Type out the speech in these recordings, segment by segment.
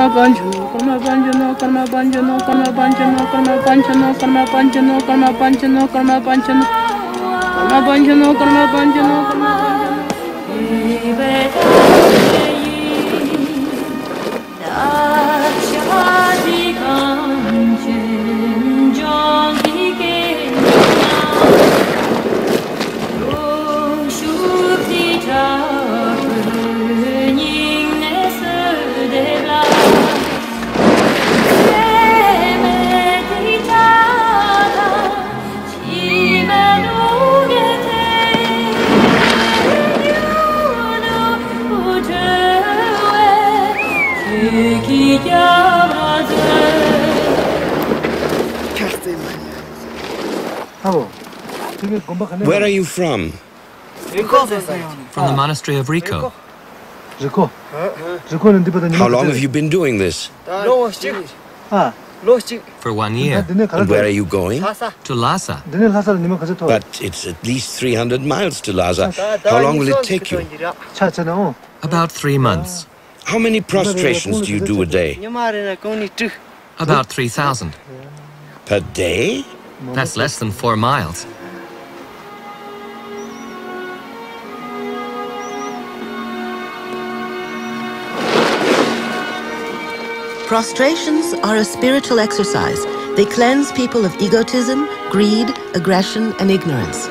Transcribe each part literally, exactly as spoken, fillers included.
karma banjano, karma banjano, karma banjano, karma banjano, karma banjano, karma banjano, karma banjano, karma banjano, karma banjano, karma banjano, karma banjano. Where are you from? From the monastery of Rico. How long have you been doing this? For one year. And where are you going? To Lhasa. But it's at least three hundred miles to Lhasa. How long will it take you? About three months. How many prostrations do you do a day? About three thousand. Per day? That's less than four miles. Prostrations are a spiritual exercise. They cleanse people of egotism, greed, aggression, and ignorance.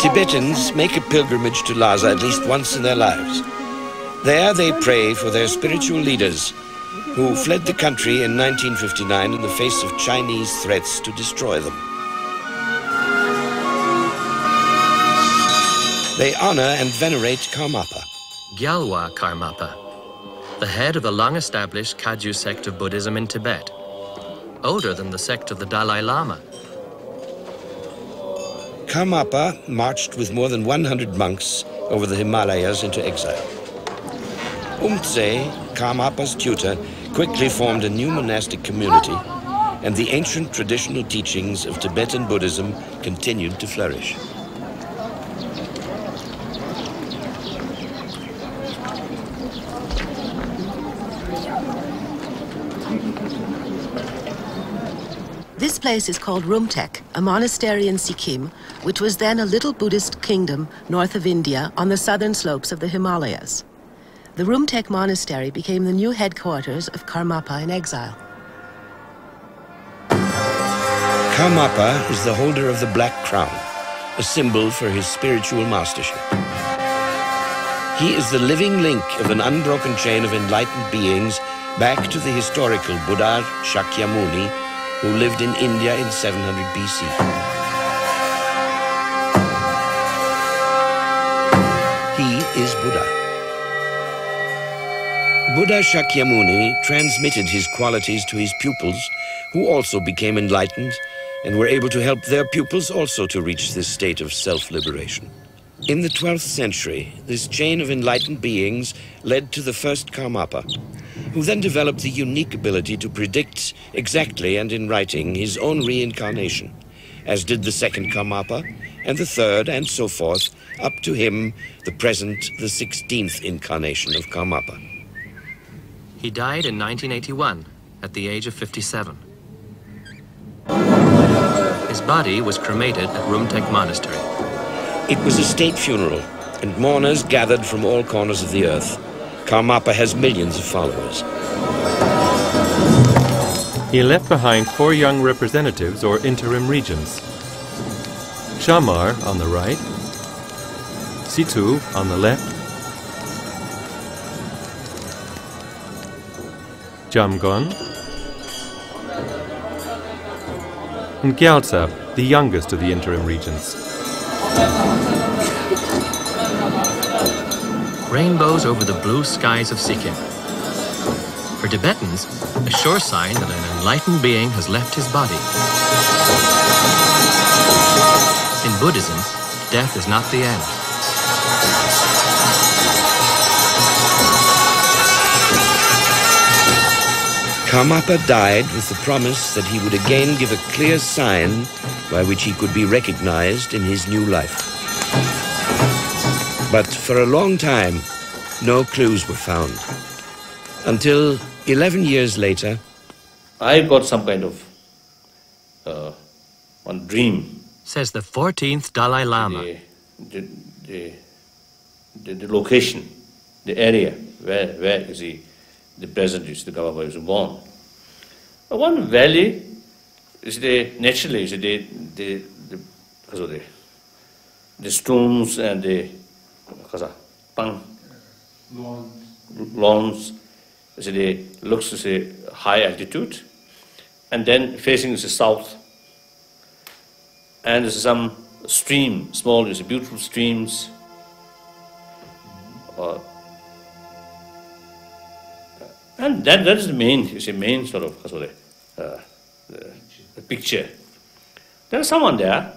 Tibetans make a pilgrimage to Lhasa at least once in their lives. There they pray for their spiritual leaders, who fled the country in nineteen fifty-nine in the face of Chinese threats to destroy them. They honor and venerate Karmapa. Gyalwa Karmapa, the head of the long-established Kagyu sect of Buddhism in Tibet, older than the sect of the Dalai Lama. Karmapa marched with more than one hundred monks over the Himalayas into exile. Umtse, Karmapa's tutor, quickly formed a new monastic community, and the ancient traditional teachings of Tibetan Buddhism continued to flourish. This place is called Rumtek, a monastery in Sikkim, which was then a little Buddhist kingdom north of India on the southern slopes of the Himalayas. The Rumtek monastery became the new headquarters of Karmapa in exile. Karmapa is the holder of the black crown, a symbol for his spiritual mastership. He is the living link of an unbroken chain of enlightened beings back to the historical Buddha Shakyamuni, who lived in India in seven hundred B C. He is Buddha. Buddha Shakyamuni transmitted his qualities to his pupils, who also became enlightened and were able to help their pupils also to reach this state of self-liberation. In the twelfth century, this chain of enlightened beings led to the first Karmapa, who then developed the unique ability to predict exactly and in writing his own reincarnation, as did the second Karmapa, and the third, and so forth, up to him, the present, the sixteenth incarnation of Karmapa. He died in nineteen eighty-one, at the age of fifty-seven. His body was cremated at Rumtek Monastery. It was a state funeral, and mourners gathered from all corners of the earth. Karmapa has millions of followers. He left behind four young representatives or interim regents. Shamar on the right, Situ on the left, Jamgon, and Gyaltsab, the youngest of the interim regents. Rainbows over the blue skies of Sikkim. For Tibetans, a sure sign that an enlightened being has left his body. In Buddhism, death is not the end. Karmapa died with the promise that he would again give a clear sign by which he could be recognized in his new life. But for a long time, no clues were found. Until eleven years later, I got some kind of uh, one dream. Says the fourteenth Dalai Lama. The, the, the, the, the location, the area where, where is he? The present is the Karmapa is born. One valley is the naturally is the the the the stones and the pang lawns is the looks is a high altitude, and then facing is the south, and there's some stream, small is beautiful streams. Uh, And that, that is the main, you see, main sort of uh, the, the picture. There was someone there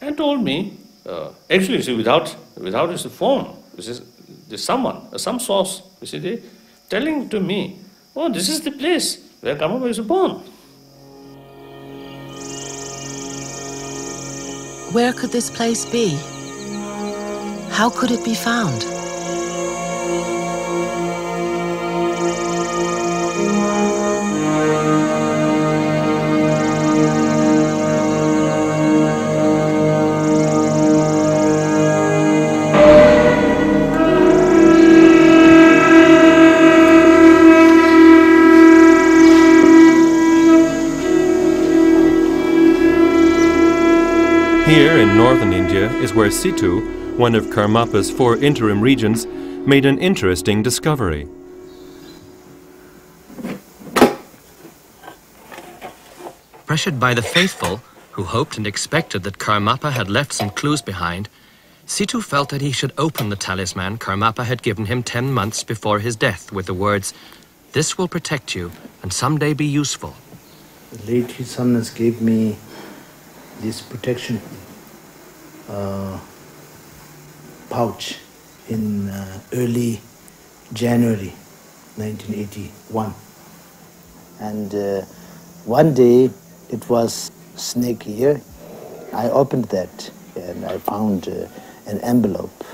and told me, uh, actually, you see, without, without this form, this is this someone, some source, you see, they telling to me, oh, this is the place where Karmapa is born. Where could this place be? How could it be found? Here in northern India is where Situ, one of Karmapa's four interim regions, made an interesting discovery. Pressured by the faithful, who hoped and expected that Karmapa had left some clues behind, Situ felt that he should open the talisman Karmapa had given him ten months before his death with the words, "This will protect you and someday be useful." The late His Holiness gave me this protection uh, pouch in uh, early January nineteen eighty-one. And uh, one day it was snake year. I opened that and I found uh, an envelope.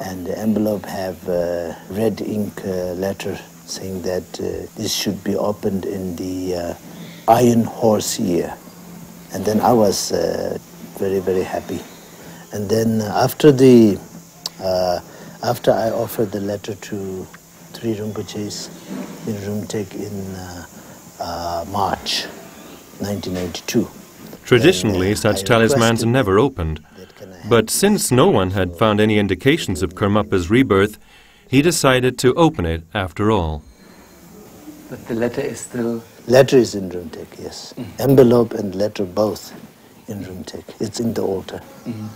And the envelope have uh, red ink uh, letter saying that uh, this should be opened in the uh, Iron Horse year. And then I was uh, very, very happy. And then after the, uh, after I offered the letter to three Rinpoches in Rumtek in uh, uh, March nineteen ninety-two. Traditionally, such talismans never opened. But since no one had found any indications of Karmapa's rebirth, he decided to open it after all. But the letter is still... Letter is in Rumtek, yes. Mm. Envelope and letter both in Rumtek. It's in the altar. Mm.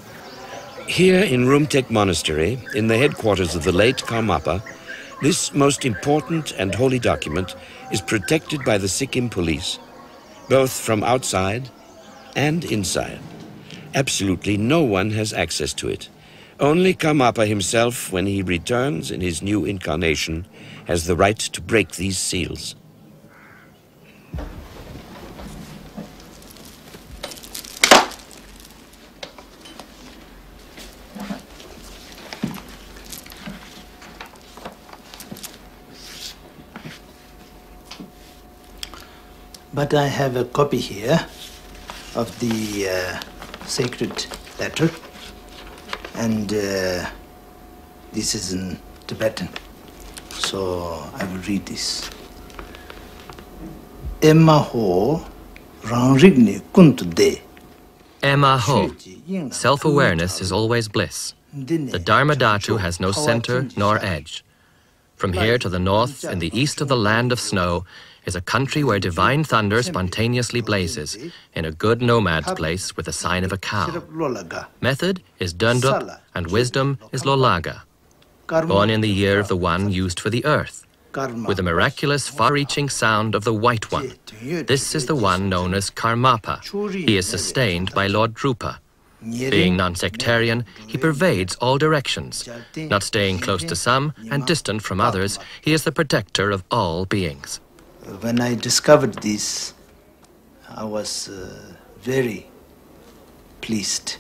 Here in Rumtek Monastery, in the headquarters of the late Karmapa, this most important and holy document is protected by the Sikkim police, both from outside and inside. Absolutely no one has access to it. Only Karmapa himself, when he returns in his new incarnation, has the right to break these seals. But I have a copy here of the uh, sacred letter, and uh, this is in Tibetan, so I will read this. Emaho, rangrigni kuntude. Emaho, self-awareness is always bliss. The Dharmadhatu has no center nor edge. From here to the north, in the east of the land of snow, is a country where divine thunder spontaneously blazes, in a good nomad's place with the sign of a cow. Method is Dondrup, and wisdom is Lolaga, born in the year of the one used for the earth, with the miraculous far-reaching sound of the white one. This is the one known as Karmapa. He is sustained by Lord Drupa. Being non-sectarian, he pervades all directions. Not staying close to some and distant from others, he is the protector of all beings. When I discovered this, I was uh, very pleased.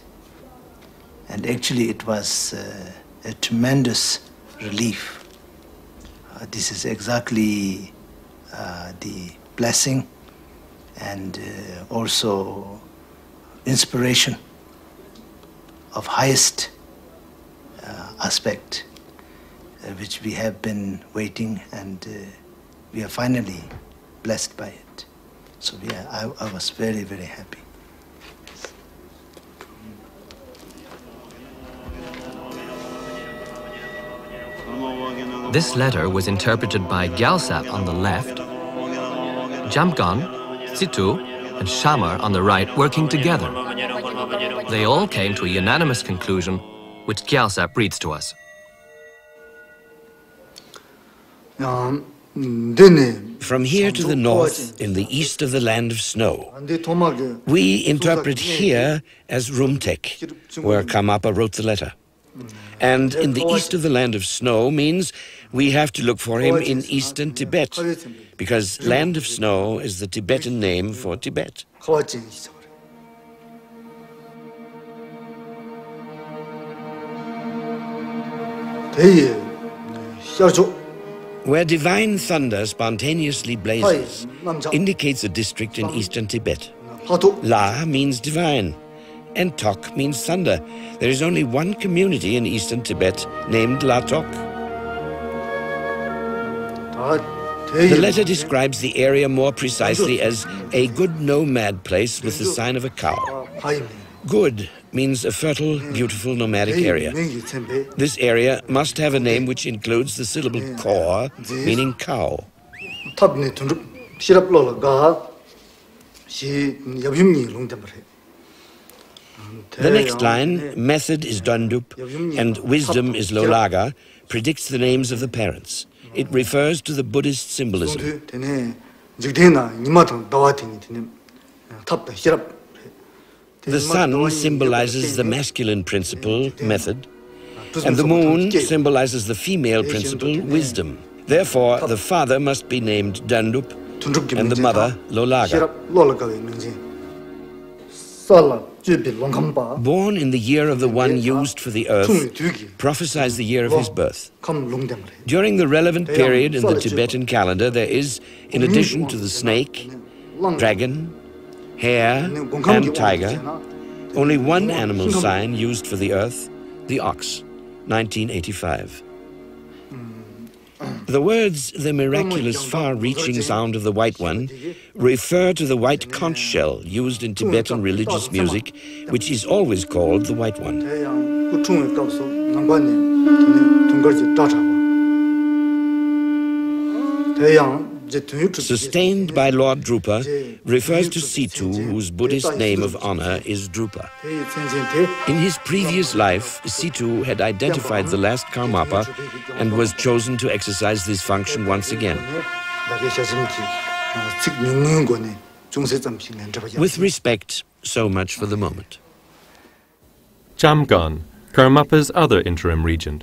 And actually it was uh, a tremendous relief. Uh, this is exactly uh, the blessing and uh, also inspiration of highest uh, aspect uh, which we have been waiting, and uh, we are finally blessed by it. So we are, I, I was very, very happy. This letter was interpreted by Gyaltsab on the left, Jamgon, Situ, and Shamar on the right working together. They all came to a unanimous conclusion, which Gyaltsab reads to us. From here to the north, in the east of the land of snow, we interpret here as Rumtek, where Karmapa wrote the letter. And in the east of the land of snow means we have to look for him in eastern Tibet, because land of snow is the Tibetan name for Tibet. Where divine thunder spontaneously blazes indicates a district in eastern Tibet. La means divine, and Tok means thunder. There is only one community in eastern Tibet named Lhatok. The letter describes the area more precisely as a good nomad place with the sign of a cow. Good means a fertile, beautiful nomadic area. This area must have a name which includes the syllable kor, meaning cow. The next line, method is Dondrup and wisdom is Lolaga, predicts the names of the parents. It refers to the Buddhist symbolism. The sun symbolizes the masculine principle, method, and the moon symbolizes the female principle, wisdom. Therefore, the father must be named Dondrup and the mother Lolaga. Born in the year of the one used for the earth, prophesies the year of his birth. During the relevant period in the Tibetan calendar, there is, in addition to the snake, dragon, hare, and tiger, only one animal sign used for the earth, the ox, nineteen eighty-five. The words, the miraculous far-reaching sound of the white one, refer to the white conch shell used in Tibetan religious music, which is always called the white one. Sustained by Lord Drupa refers to Situ, whose Buddhist name of honor is Drupa. In his previous life, Situ had identified the last Karmapa and was chosen to exercise this function once again. With respect, so much for the moment. Jamgon, Karmapa's other interim regent.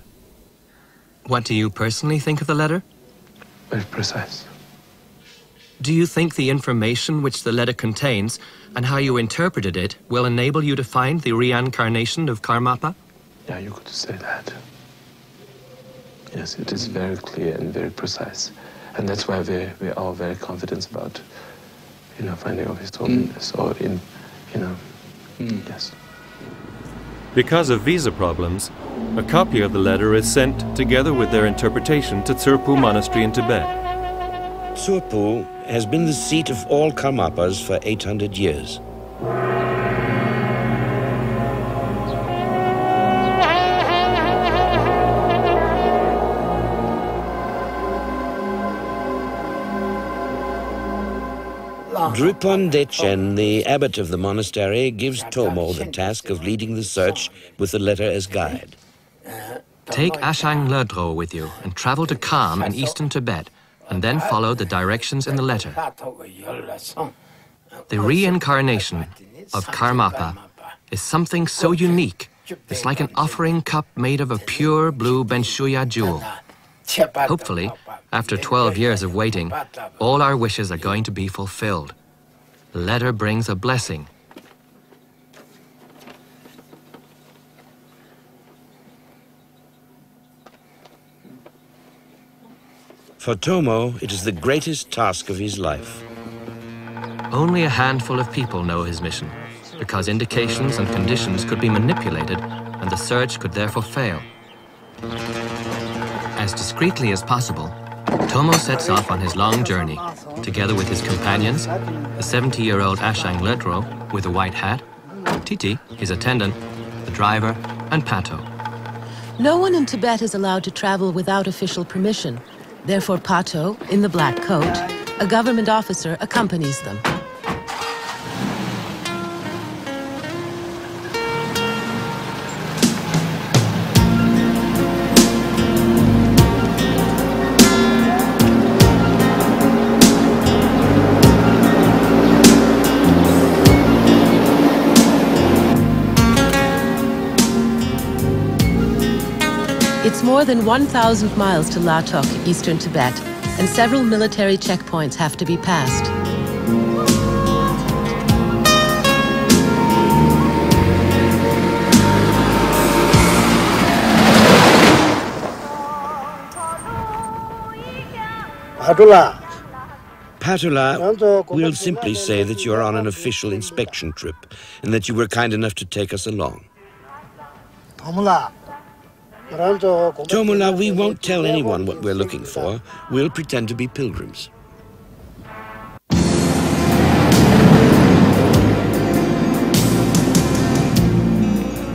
What do you personally think of the letter? Very precise. Do you think the information which the letter contains and how you interpreted it will enable you to find the reincarnation of Karmapa? Yeah, you could say that. Yes, it is very clear and very precise. And that's why we, we are very confident about, you know, finding of his holiness mm. or in, you know, mm. yes. Because of visa problems, a copy of the letter is sent together with their interpretation to Tsurphu Monastery in Tibet. Tsurphu has been the seat of all Karmapas for eight hundred years. Drupon Dechen, the abbot of the monastery, gives Tomo the task of leading the search with the letter as guide. Take Ashang Lodro with you and travel to Kham in eastern Tibet, and then follow the directions in the letter. The reincarnation of Karmapa is something so unique, it's like an offering cup made of a pure blue Benshuya jewel. Hopefully, after twelve years of waiting, all our wishes are going to be fulfilled. The letter brings a blessing. For Tomo, it is the greatest task of his life. Only a handful of people know his mission, because indications and conditions could be manipulated and the search could therefore fail. As discreetly as possible, Tomo sets off on his long journey, together with his companions, the seventy-year-old Ashang Lodro with a white hat, Titi, his attendant, the driver, and Pato. No one in Tibet is allowed to travel without official permission. Therefore, Pato, in the black coat, a government officer, accompanies them. It's more than one thousand miles to Lhatok, eastern Tibet, and several military checkpoints have to be passed. Patula. Patula, we'll simply say that you're on an official inspection trip and that you were kind enough to take us along. Tomula. Tomula, we won't tell anyone what we're looking for. We'll pretend to be pilgrims.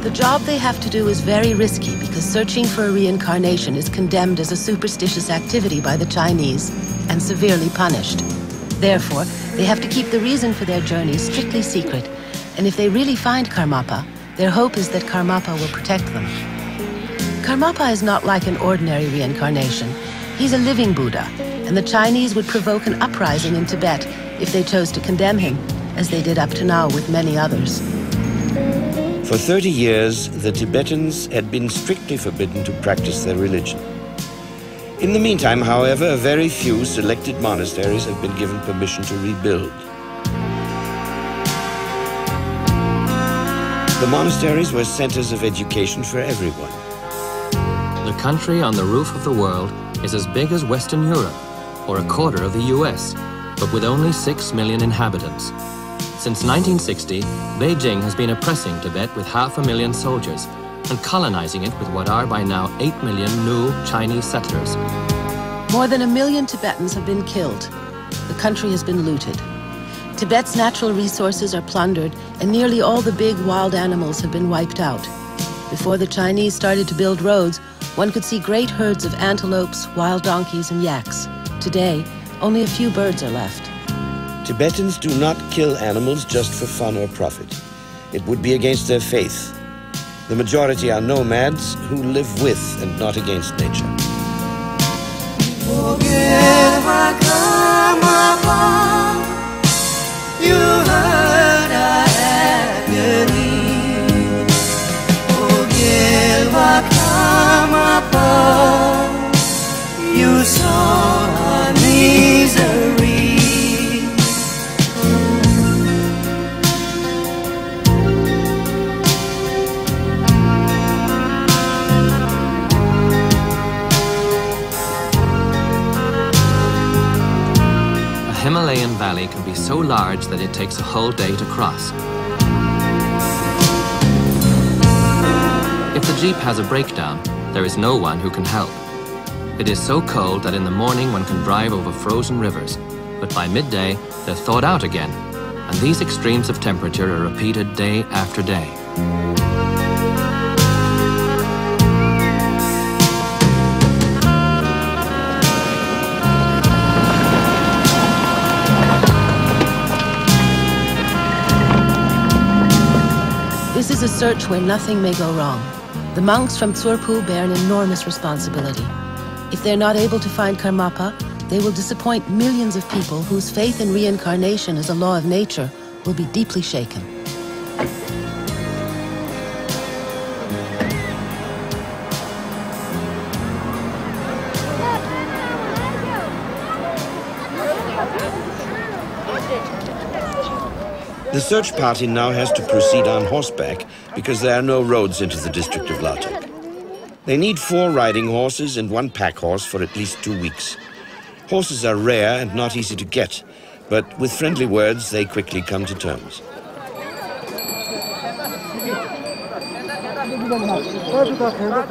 The job they have to do is very risky because searching for a reincarnation is condemned as a superstitious activity by the Chinese and severely punished. Therefore, they have to keep the reason for their journey strictly secret. And if they really find Karmapa, their hope is that Karmapa will protect them. Karmapa is not like an ordinary reincarnation. He's a living Buddha, and the Chinese would provoke an uprising in Tibet if they chose to condemn him, as they did up to now with many others. For thirty years, the Tibetans had been strictly forbidden to practice their religion. In the meantime, however, very few selected monasteries have been given permission to rebuild. The monasteries were centers of education for everyone. The country on the roof of the world is as big as Western Europe, or a quarter of the U S, but with only six million inhabitants. Since nineteen sixty, Beijing has been oppressing Tibet with half a million soldiers and colonizing it with what are by now eight million new Chinese settlers. More than a million Tibetans have been killed. The country has been looted. Tibet's natural resources are plundered, and nearly all the big wild animals have been wiped out. Before the Chinese started to build roads, one could see great herds of antelopes, wild donkeys, and yaks. Today, only a few birds are left. Tibetans do not kill animals just for fun or profit. It would be against their faith. The majority are nomads who live with and not against nature. Gyalwa Karmapa, you heard our agony. Gyalwa Karmapa, you saw our misery. A Himalayan valley can be so large that it takes a whole day to cross. If the jeep has a breakdown, there is no one who can help. It is so cold that in the morning one can drive over frozen rivers, but by midday they're thawed out again, and these extremes of temperature are repeated day after day. This is a search where nothing may go wrong. The monks from Tsurphu bear an enormous responsibility. If they're not able to find Karmapa, they will disappoint millions of people whose faith in reincarnation as a law of nature will be deeply shaken. The search party now has to proceed on horseback because there are no roads into the district of Lhatok. They need four riding horses and one pack horse for at least two weeks. Horses are rare and not easy to get, but with friendly words they quickly come to terms.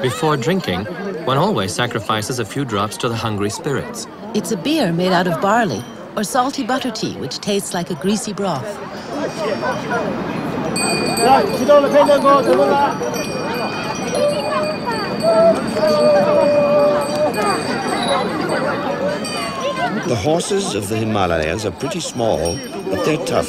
Before drinking, one always sacrifices a few drops to the hungry spirits. It's a beer made out of barley or salty butter tea, which tastes like a greasy broth. The horses of the Himalayas are pretty small, but they're tough.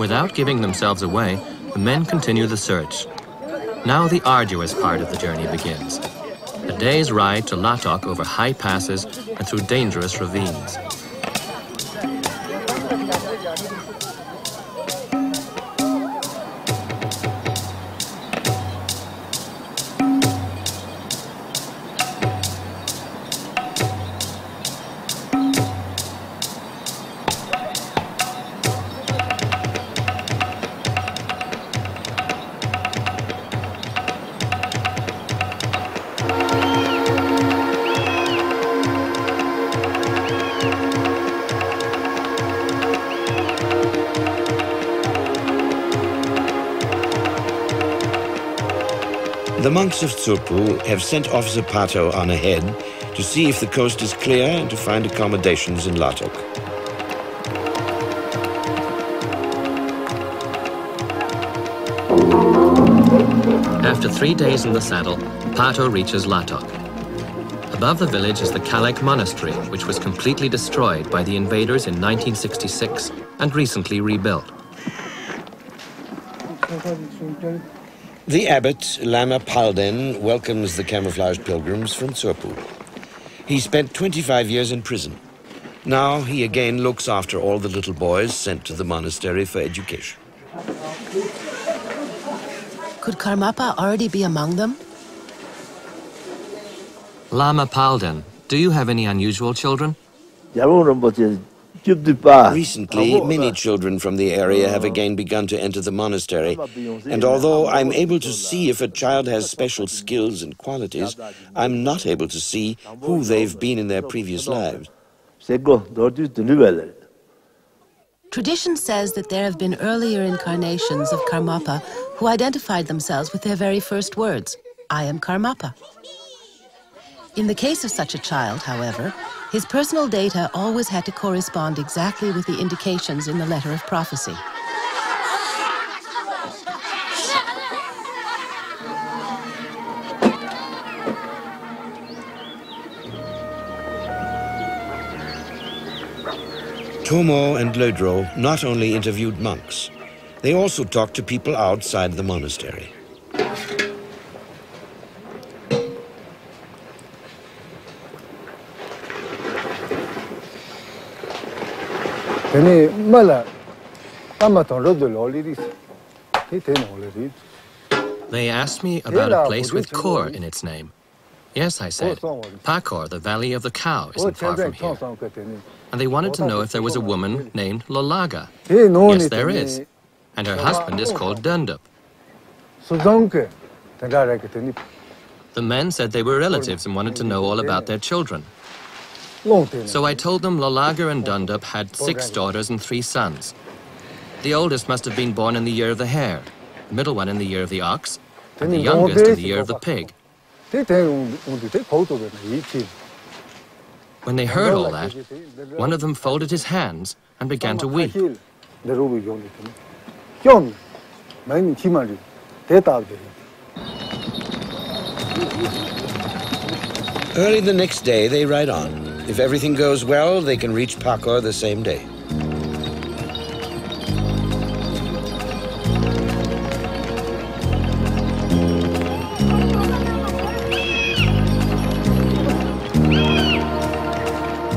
Without giving themselves away, the men continue the search. Now the arduous part of the journey begins. A day's ride to Lhatok over high passes and through dangerous ravines. The monks of Tsurphu have sent Officer Pato on ahead to see if the coast is clear and to find accommodations in Lhatok. After three days in the saddle, Pato reaches Lhatok. Above the village is the Kalek monastery, which was completely destroyed by the invaders in nineteen sixty-six and recently rebuilt. The abbot, Lama Palden, welcomes the camouflaged pilgrims from Tsurphu. He spent twenty-five years in prison. Now he again looks after all the little boys sent to the monastery for education. Could Karmapa already be among them? Lama Palden, do you have any unusual children? Recently, many children from the area have again begun to enter the monastery, and although I'm able to see if a child has special skills and qualities, I'm not able to see who they've been in their previous lives. Tradition says that there have been earlier incarnations of Karmapa who identified themselves with their very first words, "I am Karmapa." In the case of such a child, however, his personal data always had to correspond exactly with the indications in the letter of prophecy. Tomo and Lodro not only interviewed monks, they also talked to people outside the monastery. They asked me about a place with Khor in its name. Yes, I said, Pakhor, the Valley of the Cow, isn't far from here. And they wanted to know if there was a woman named Lolaga. Yes, there is. And her husband is called Dondrup. The men said they were relatives and wanted to know all about their children. So I told them Lolaga and Dondrup had six daughters and three sons. The oldest must have been born in the year of the hare, the middle one in the year of the ox, and the youngest in the year of the pig. When they heard all that, one of them folded his hands and began to weep. Early the next day, they ride on. If everything goes well, they can reach Pakhor the same day.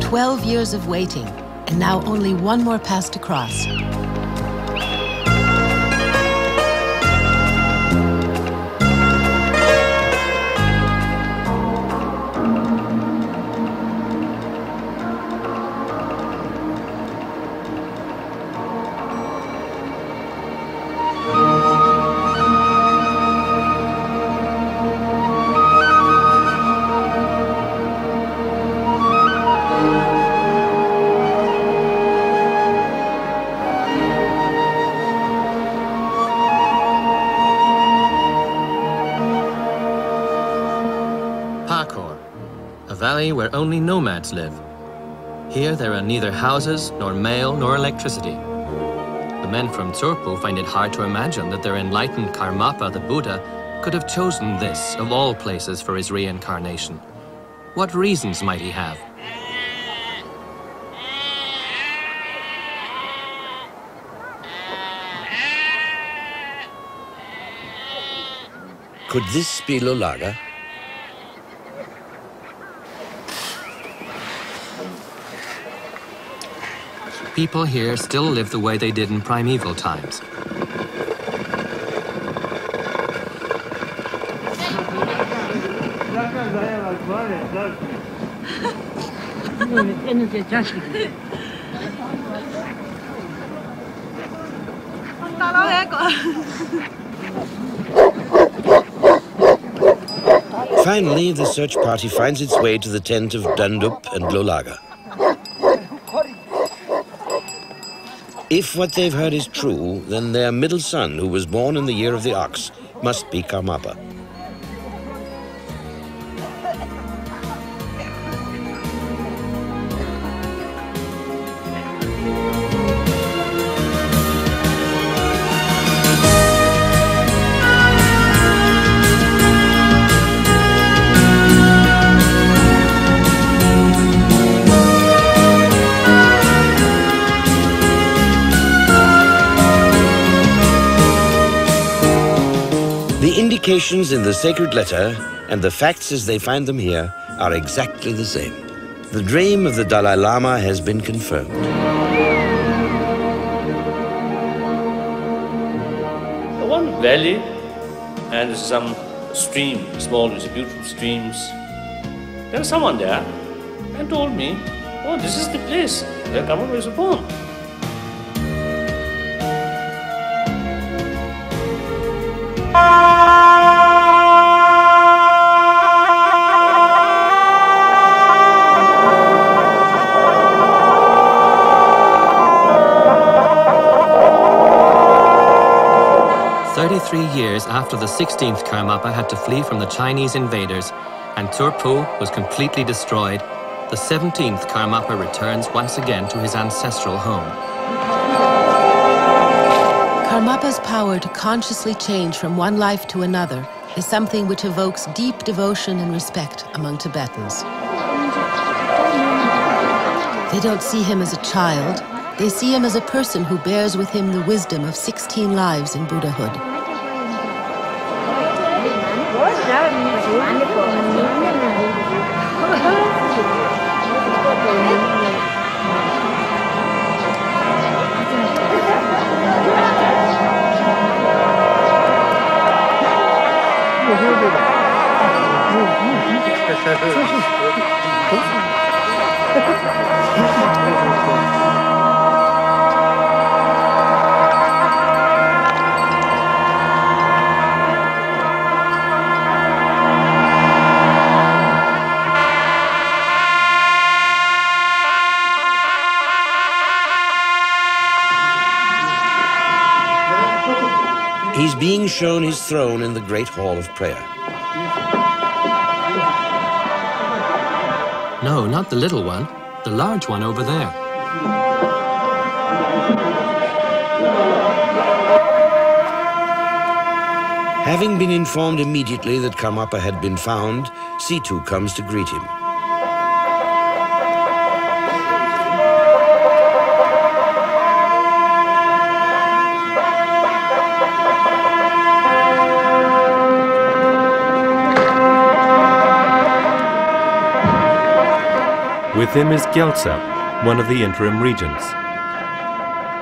Twelve years of waiting, and now only one more pass to cross. valley where only nomads live. Here there are neither houses, nor mail, nor electricity. The men from Tsurphu find it hard to imagine that their enlightened Karmapa, the Buddha, could have chosen this, of all places, for his reincarnation. What reasons might he have? Could this be Lolaga? People here still live the way they did in primeval times. Finally, the search party finds its way to the tent of Dondrup and Lolaga. If what they've heard is true, then their middle son, who was born in the year of the ox, must be Karmapa. Indications in the sacred letter and the facts as they find them here are exactly the same. The dream of the Dalai Lama has been confirmed. One valley and some stream, small, beautiful streams. There was someone there and told me, oh, this is the place where Karmapa was born. Three years after the sixteenth Karmapa had to flee from the Chinese invaders and Tsurphu was completely destroyed, the seventeenth Karmapa returns once again to his ancestral home. Karmapa's power to consciously change from one life to another is something which evokes deep devotion and respect among Tibetans. They don't see him as a child, they see him as a person who bears with him the wisdom of sixteen lives in Buddhahood. He's being shown his throne in the Great Hall of Prayer. No, not the little one, the large one over there. Having been informed immediately that Karmapa had been found, Situ comes to greet him. With him is Gyaltsab, one of the interim regents.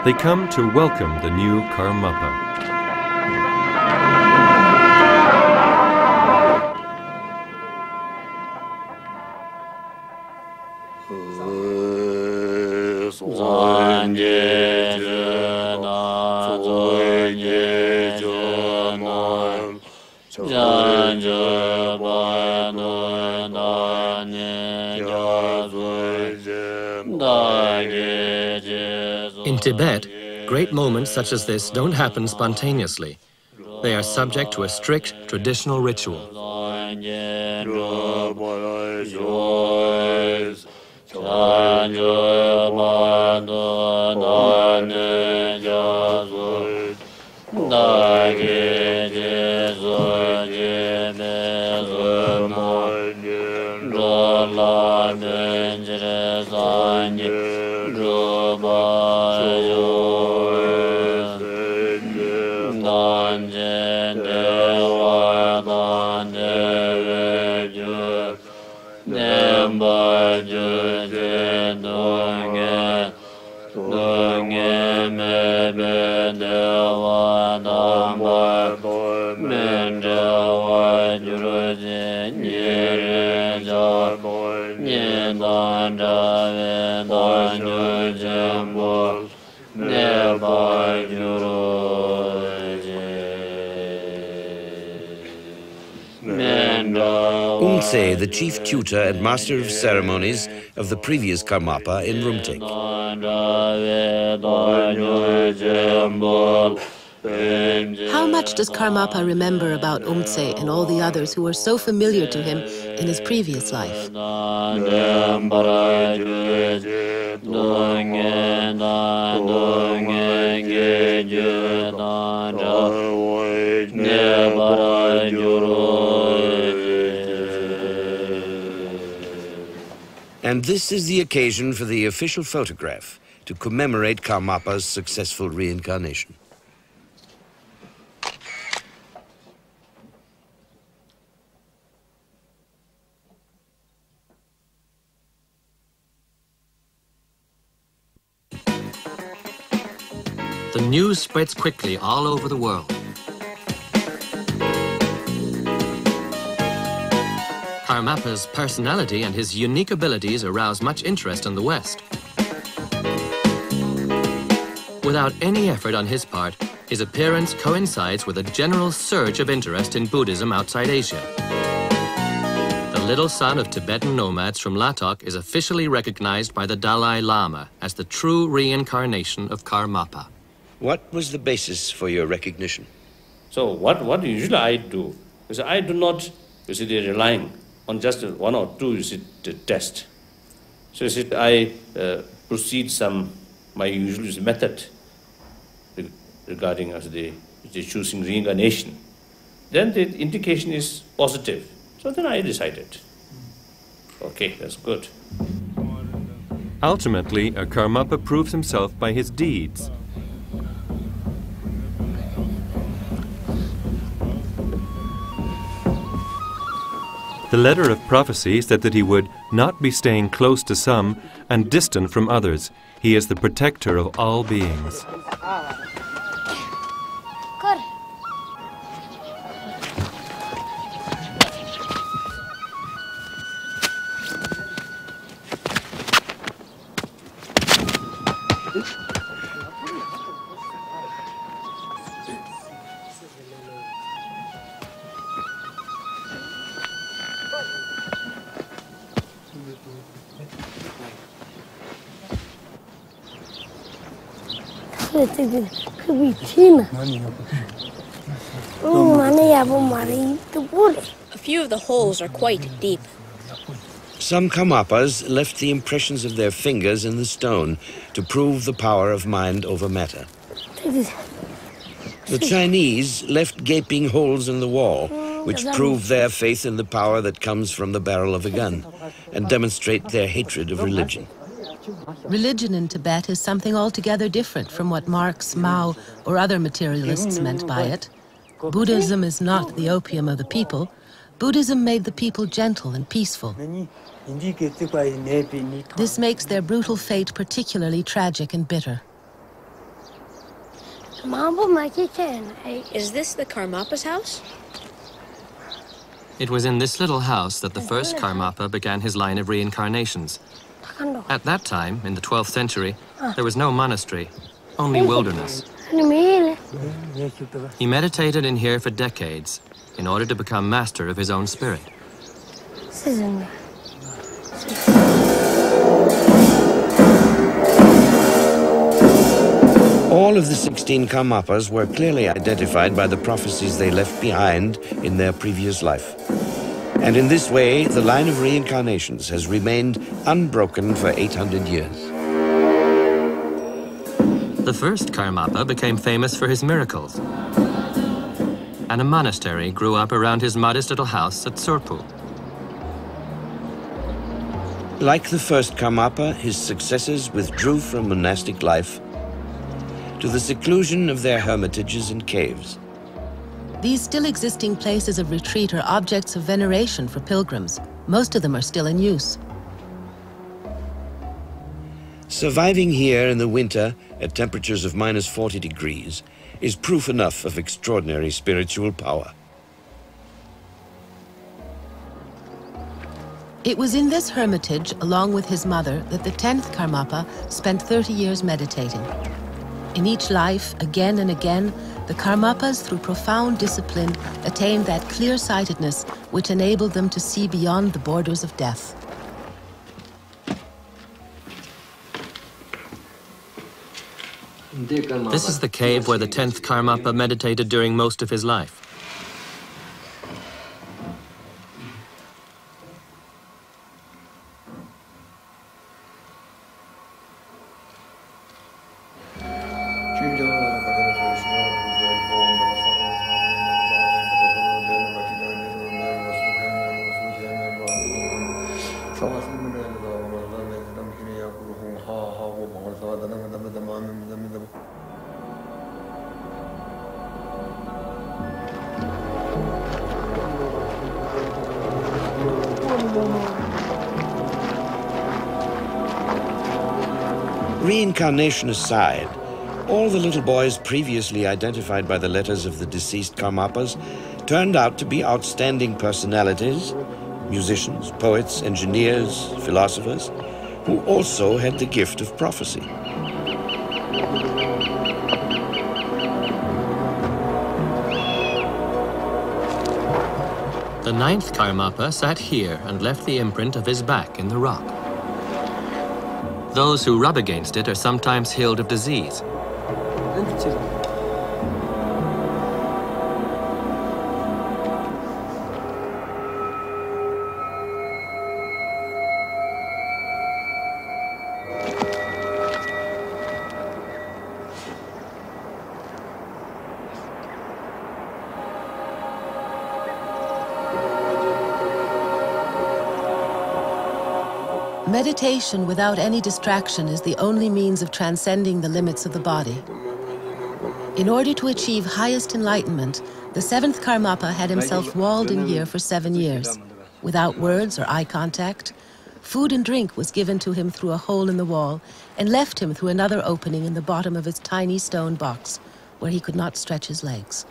They come to welcome the new Karmapa. In Tibet, great moments such as this don't happen spontaneously. They are subject to a strict traditional ritual. Unse, the chief tutor and master of ceremonies of the previous Karmapa in Rumtek. How much does Karmapa remember about Umtse and all the others who were so familiar to him in his previous life? And this is the occasion for the official photograph to commemorate Karmapa's successful reincarnation. The news spreads quickly all over the world. Karmapa's personality and his unique abilities arouse much interest in the West. Without any effort on his part, his appearance coincides with a general surge of interest in Buddhism outside Asia. The little son of Tibetan nomads from Lhatok is officially recognized by the Dalai Lama as the true reincarnation of Karmapa. What was the basis for your recognition? So what, what usually I do is I do not, you see, relying on just one or two, you see, the test. So you see, I uh, proceed some, my usual method regarding as the, the choosing reincarnation. Then the indication is positive. So then I decided, okay, that's good. Ultimately, a Karmapa proves himself by his deeds. The letter of prophecy said that he would not be staying close to some and distant from others. He is the protector of all beings. A few of the holes are quite deep. Some Karmapas left the impressions of their fingers in the stone to prove the power of mind over matter. The Chinese left gaping holes in the wall, which prove their faith in the power that comes from the barrel of a gun and demonstrate their hatred of religion. Religion in Tibet is something altogether different from what Marx, Mao, or other materialists meant by it. Buddhism is not the opium of the people. Buddhism made the people gentle and peaceful. This makes their brutal fate particularly tragic and bitter. Is this the Karmapa's house? It was in this little house that the first Karmapa began his line of reincarnations. At that time, in the twelfth century, there was no monastery, only wilderness. He meditated in here for decades in order to become master of his own spirit. All of the sixteen Karmapas were clearly identified by the prophecies they left behind in their previous life. And in this way, the line of reincarnations has remained unbroken for eight hundred years. The first Karmapa became famous for his miracles, and a monastery grew up around his modest little house at Tsurphu. Like the first Karmapa, his successors withdrew from monastic life to the seclusion of their hermitages and caves. These still existing places of retreat are objects of veneration for pilgrims. Most of them are still in use. Surviving here in the winter at temperatures of minus forty degrees is proof enough of extraordinary spiritual power. It was in this hermitage, along with his mother, that the tenth Karmapa spent thirty years meditating. In each life, again and again, the Karmapas, through profound discipline, attained that clear-sightedness which enabled them to see beyond the borders of death. This is the cave where the tenth Karmapa meditated during most of his life. Reincarnation aside, all the little boys previously identified by the letters of the deceased Karmapas turned out to be outstanding personalities, musicians, poets, engineers, philosophers, who also had the gift of prophecy. The ninth Karmapa sat here and left the imprint of his back in the rock. Those who rub against it are sometimes healed of disease. Meditation without any distraction is the only means of transcending the limits of the body. In order to achieve highest enlightenment, the seventh Karmapa had himself walled in here for seven years. Without words or eye contact, food and drink was given to him through a hole in the wall and left him through another opening in the bottom of his tiny stone box, where he could not stretch his legs.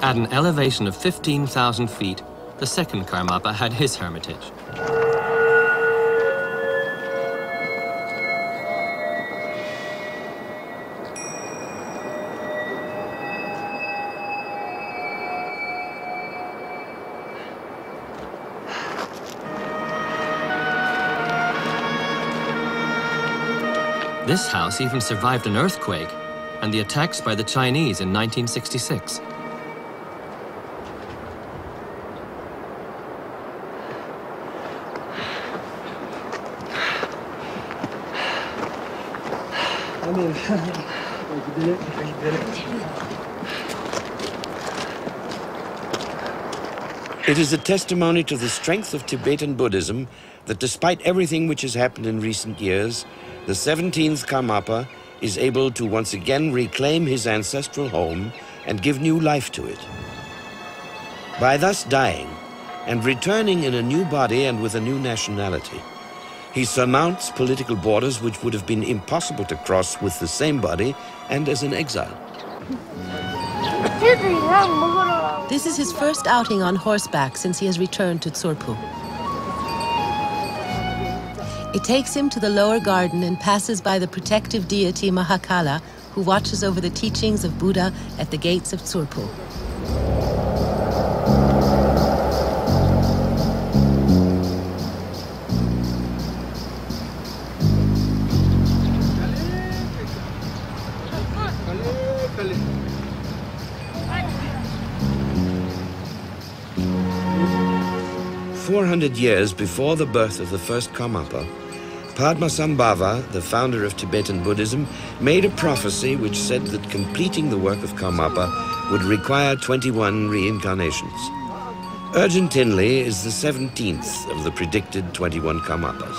At an elevation of fifteen thousand feet, the second Karmapa had his hermitage. This house even survived an earthquake and the attacks by the Chinese in nineteen sixty-six. It is a testimony to the strength of Tibetan Buddhism that despite everything which has happened in recent years, the seventeenth Karmapa is able to once again reclaim his ancestral home and give new life to it. By thus dying and returning in a new body and with a new nationality, he surmounts political borders which would have been impossible to cross with the same body and as an exile. This is his first outing on horseback since he has returned to Tsurphu. It takes him to the lower garden and passes by the protective deity Mahakala, who watches over the teachings of Buddha at the gates of Tsurphu. four hundred years before the birth of the first Karmapa, Padmasambhava, the founder of Tibetan Buddhism, made a prophecy which said that completing the work of Karmapa would require twenty-one reincarnations. Orgyen Trinley is the seventeenth of the predicted twenty-one Karmapas.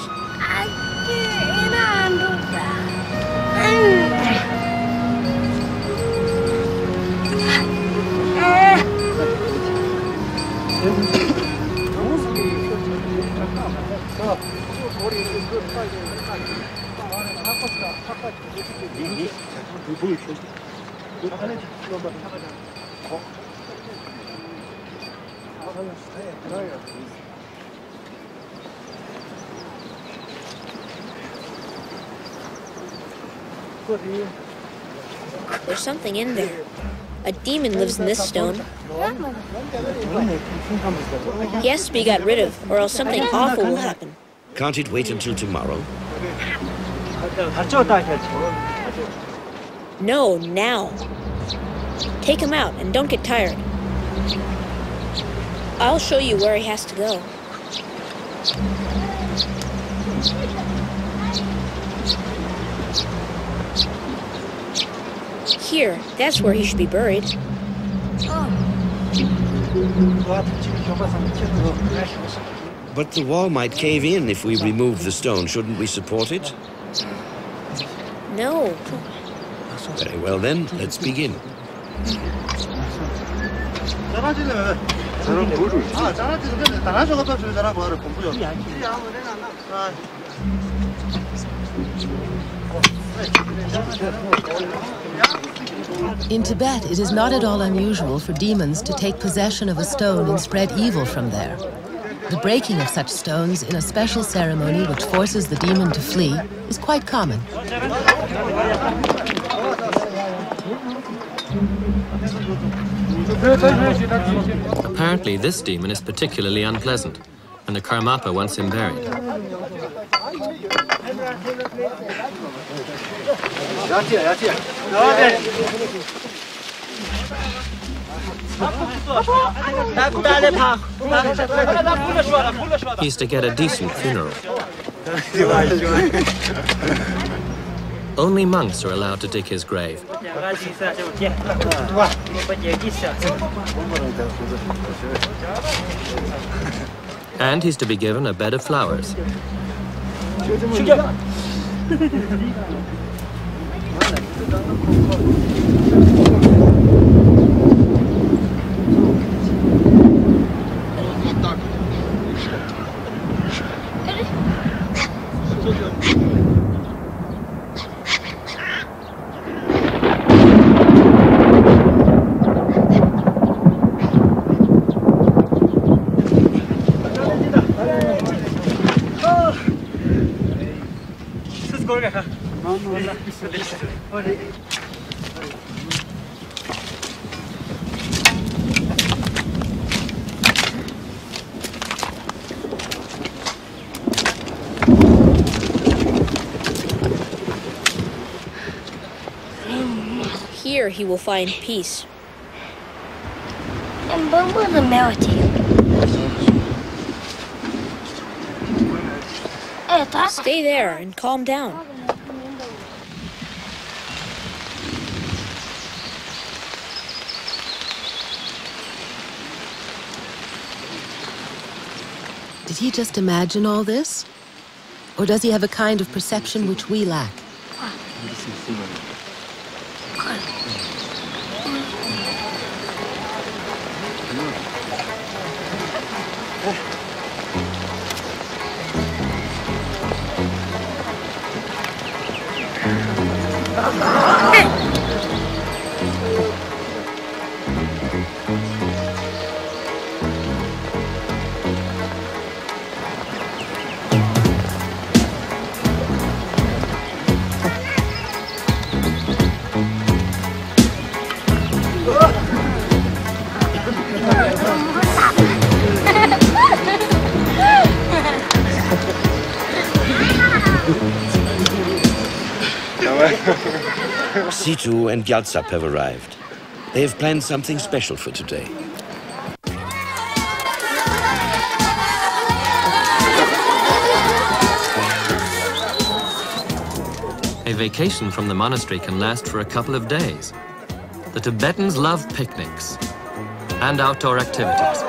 There's something in there. A demon lives in this stone. He has to be got rid of, or else something awful will happen. Can't it wait until tomorrow? No, now. Take him out and don't get tired. I'll show you where he has to go. Here, that's where he should be buried. But the wall might cave in if we remove the stone. Shouldn't we support it? No. Very well then, let's begin. In Tibet, it is not at all unusual for demons to take possession of a stone and spread evil from there. The breaking of such stones in a special ceremony which forces the demon to flee is quite common. Apparently, this demon is particularly unpleasant, and the Karmapa wants him buried. He's to get a decent funeral. Only monks are allowed to dig his grave. And he's to be given a bed of flowers. Here he will find peace. And what will the melody? Stay there and calm down. Did he just imagine all this? Or does he have a kind of perception which we lack? Situ and Gyaltsab have arrived. They have planned something special for today. A vacation from the monastery can last for a couple of days. The Tibetans love picnics and outdoor activities.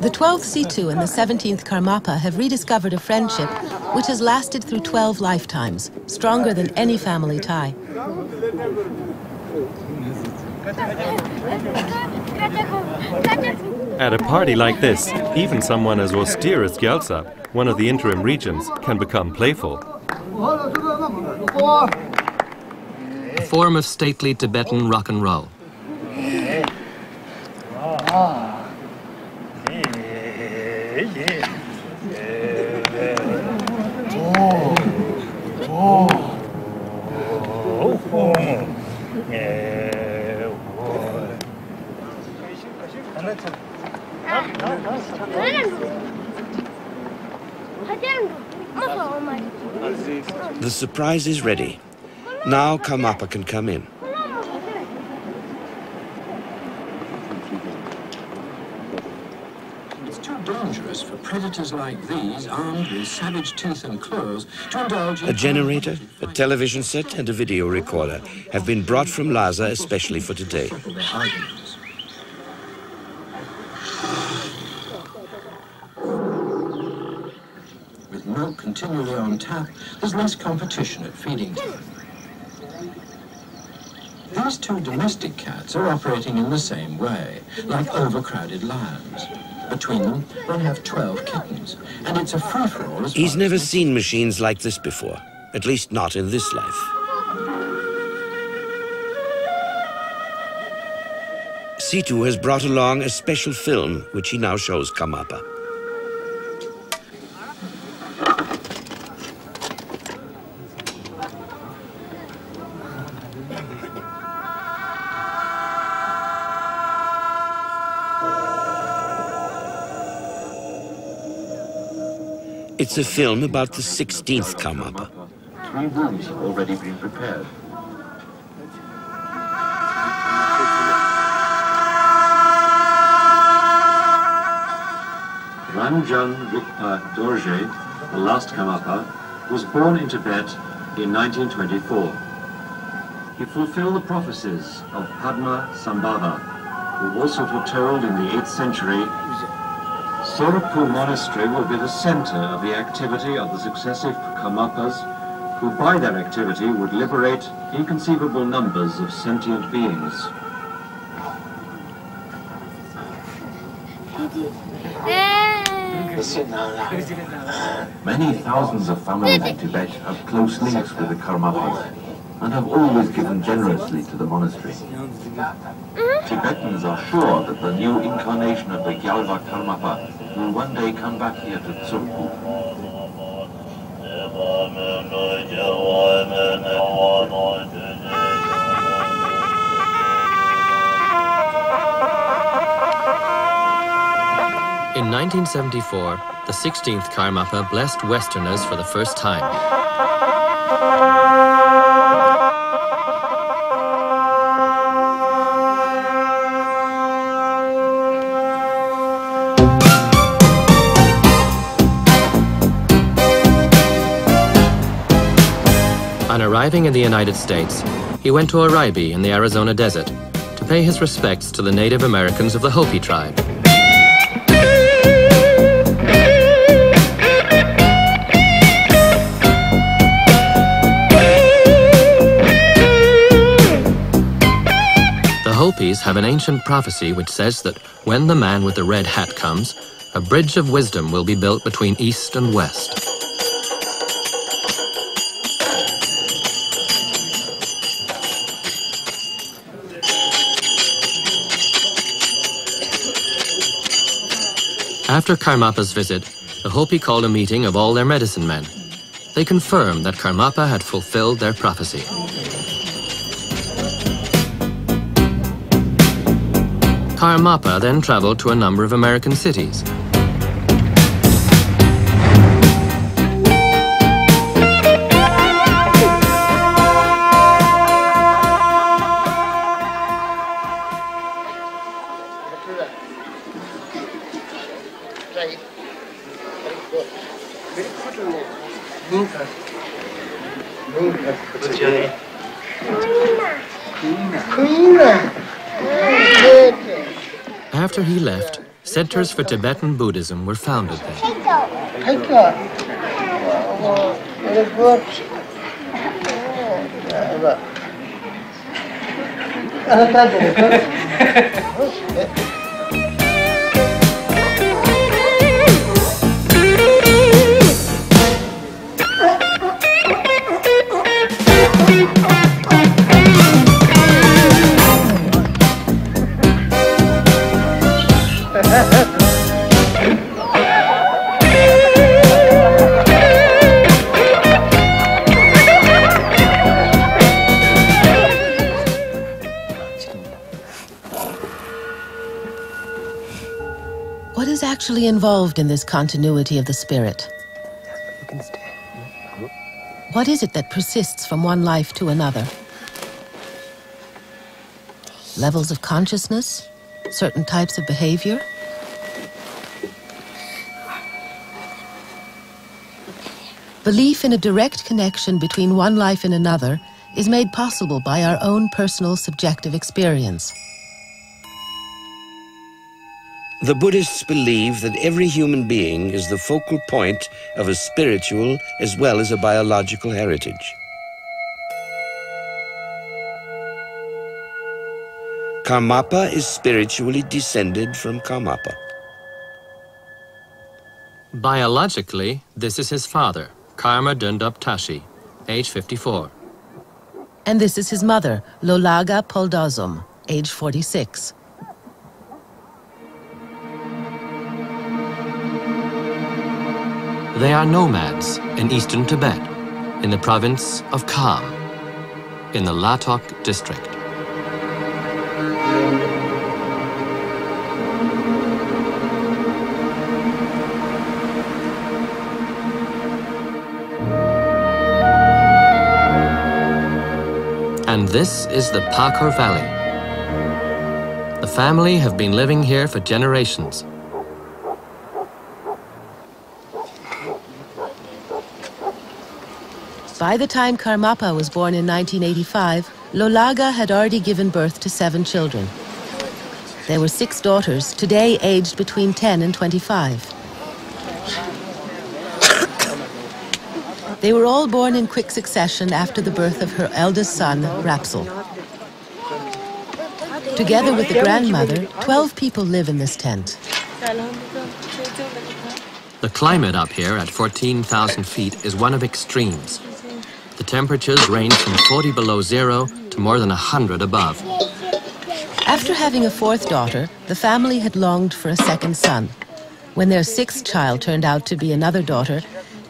The twelfth Situ and the seventeenth Karmapa have rediscovered a friendship which has lasted through twelve lifetimes, stronger than any family tie. At a party like this, even someone as austere as Gyaltsab, one of the interim regents, can become playful. A form of stately Tibetan rock and roll. The surprise is ready. Now Karmapa can come in. It's too dangerous for predators like these, armed with savage teeth and claws, to indulge in... A generator, a television set and a video recorder have been brought from Lhasa especially for today. Continually on tap, there's less competition at feeding time. These two domestic cats are operating in the same way, like overcrowded lions. Between them, one have twelve kittens, and it's a free-for-all. He's never seen machines like this before, at least not in this life. Situ has brought along a special film, which he now shows Karmapa. It's a film about the sixteenth Karmapa. Three rooms have already been prepared. Orgyen Trinley Dorje, the last Karmapa, was born in Tibet in nineteen twenty-four. He fulfilled the prophecies of Padmasambhava, who also foretold in the eighth century Tsurphu monastery will be the center of the activity of the successive Karmapas, who by their activity would liberate inconceivable numbers of sentient beings. Many thousands of families in Tibet have close links with the Karmapas and have always given generously to the monastery. Tibetans are sure that the new incarnation of the Gyalwa Karmapa will one day come back here to Tsurphu. In nineteen seventy-four, the sixteenth Karmapa blessed Westerners for the first time. On arriving in the United States, he went to Oribe in the Arizona desert to pay his respects to the Native Americans of the Hopi tribe. The Hopis have an ancient prophecy which says that when the man with the red hat comes, a bridge of wisdom will be built between east and west. After Karmapa's visit, the Hopi called a meeting of all their medicine men. They confirmed that Karmapa had fulfilled their prophecy. Karmapa then traveled to a number of American cities. After he left, centers for Tibetan Buddhism were founded there. What is actually involved in this continuity of the spirit? What is it that persists from one life to another? Levels of consciousness? Certain types of behavior? Belief in a direct connection between one life and another is made possible by our own personal subjective experience. The Buddhists believe that every human being is the focal point of a spiritual as well as a biological heritage. Karmapa is spiritually descended from Karmapa. Biologically, this is his father, Karma Dondrup Tashi, age fifty-four. And this is his mother, Lolaga Poldozum, age forty-six. They are nomads in eastern Tibet, in the province of Kham, in the Lhatok district. And this is the Pakhor Valley. The family have been living here for generations. By the time Karmapa was born in nineteen eighty-five, Lolaga had already given birth to seven children. There were six daughters, today aged between ten and twenty-five. They were all born in quick succession after the birth of her eldest son, Rapsal. Together with the grandmother, twelve people live in this tent. The climate up here at fourteen thousand feet is one of extremes. The temperatures range from forty below zero to more than one hundred above. After having a fourth daughter, the family had longed for a second son. When their sixth child turned out to be another daughter,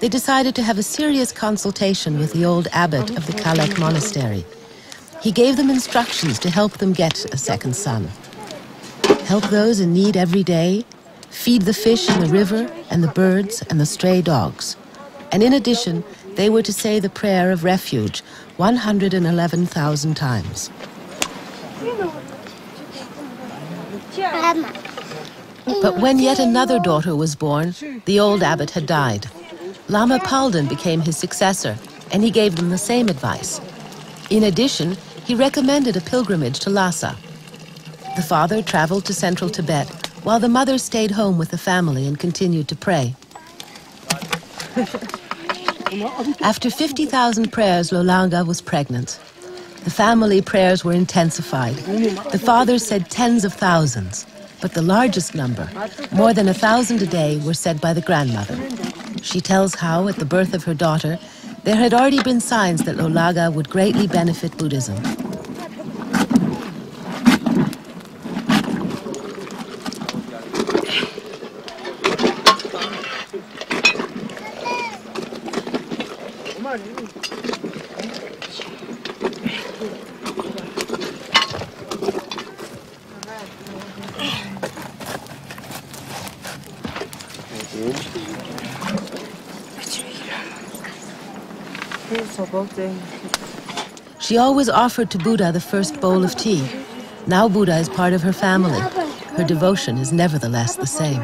they decided to have a serious consultation with the old abbot of the Kalek monastery. He gave them instructions to help them get a second son. Help those in need every day, feed the fish in the river and the birds and the stray dogs. And in addition, they were to say the prayer of refuge one hundred eleven thousand times. But when yet another daughter was born, the old abbot had died. Lama Palden became his successor, and he gave them the same advice. In addition, he recommended a pilgrimage to Lhasa. The father traveled to central Tibet, while the mother stayed home with the family and continued to pray. After fifty thousand prayers, Lolaga was pregnant. The family prayers were intensified. The father said tens of thousands, but the largest number, more than a thousand a day, were said by the grandmother. She tells how, at the birth of her daughter, there had already been signs that Lolaga would greatly benefit Buddhism. She always offered to Buddha the first bowl of tea. Now Buddha is part of her family. Her devotion is nevertheless the same.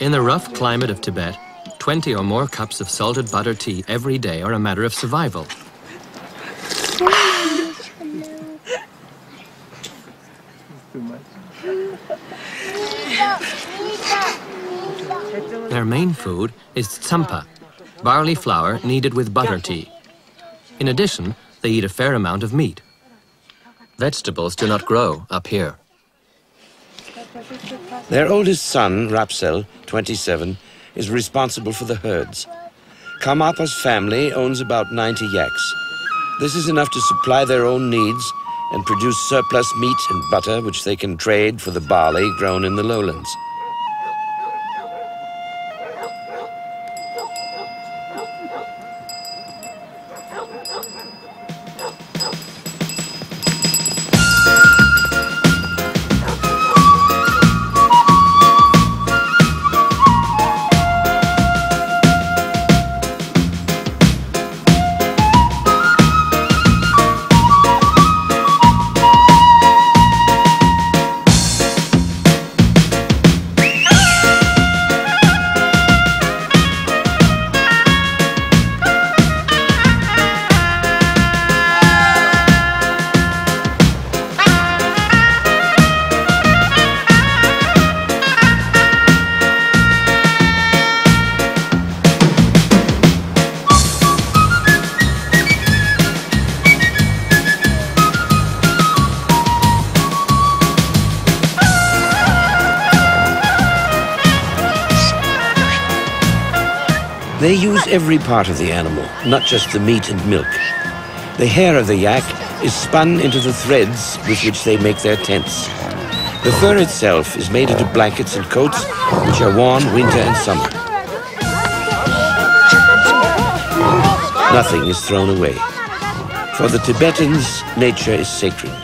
In the rough climate of Tibet, twenty or more cups of salted butter tea every day are a matter of survival. Their main food is tsampa, barley flour kneaded with butter tea. In addition, they eat a fair amount of meat. Vegetables do not grow up here. Their oldest son, Rapsal, twenty-seven, is responsible for the herds. Karmapa's family owns about ninety yaks. This is enough to supply their own needs and produce surplus meat and butter which they can trade for the barley grown in the lowlands. They use every part of the animal, not just the meat and milk. The hair of the yak is spun into the threads with which they make their tents. The fur itself is made into blankets and coats, which are worn winter and summer. Nothing is thrown away. For the Tibetans, nature is sacred.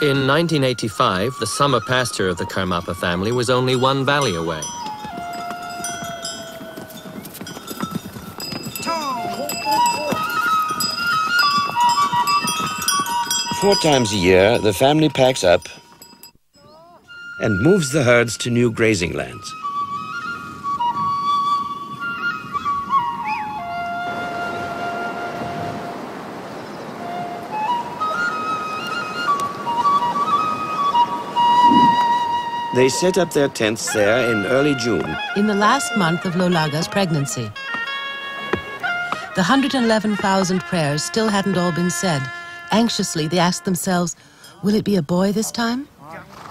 In nineteen eighty-five, the summer pasture of the Karmapa family was only one valley away. Four times a year, the family packs up and moves the herds to new grazing lands. They set up their tents there in early June. In the last month of Lolaga's pregnancy. The one hundred eleven thousand prayers still hadn't all been said. Anxiously, they asked themselves, will it be a boy this time?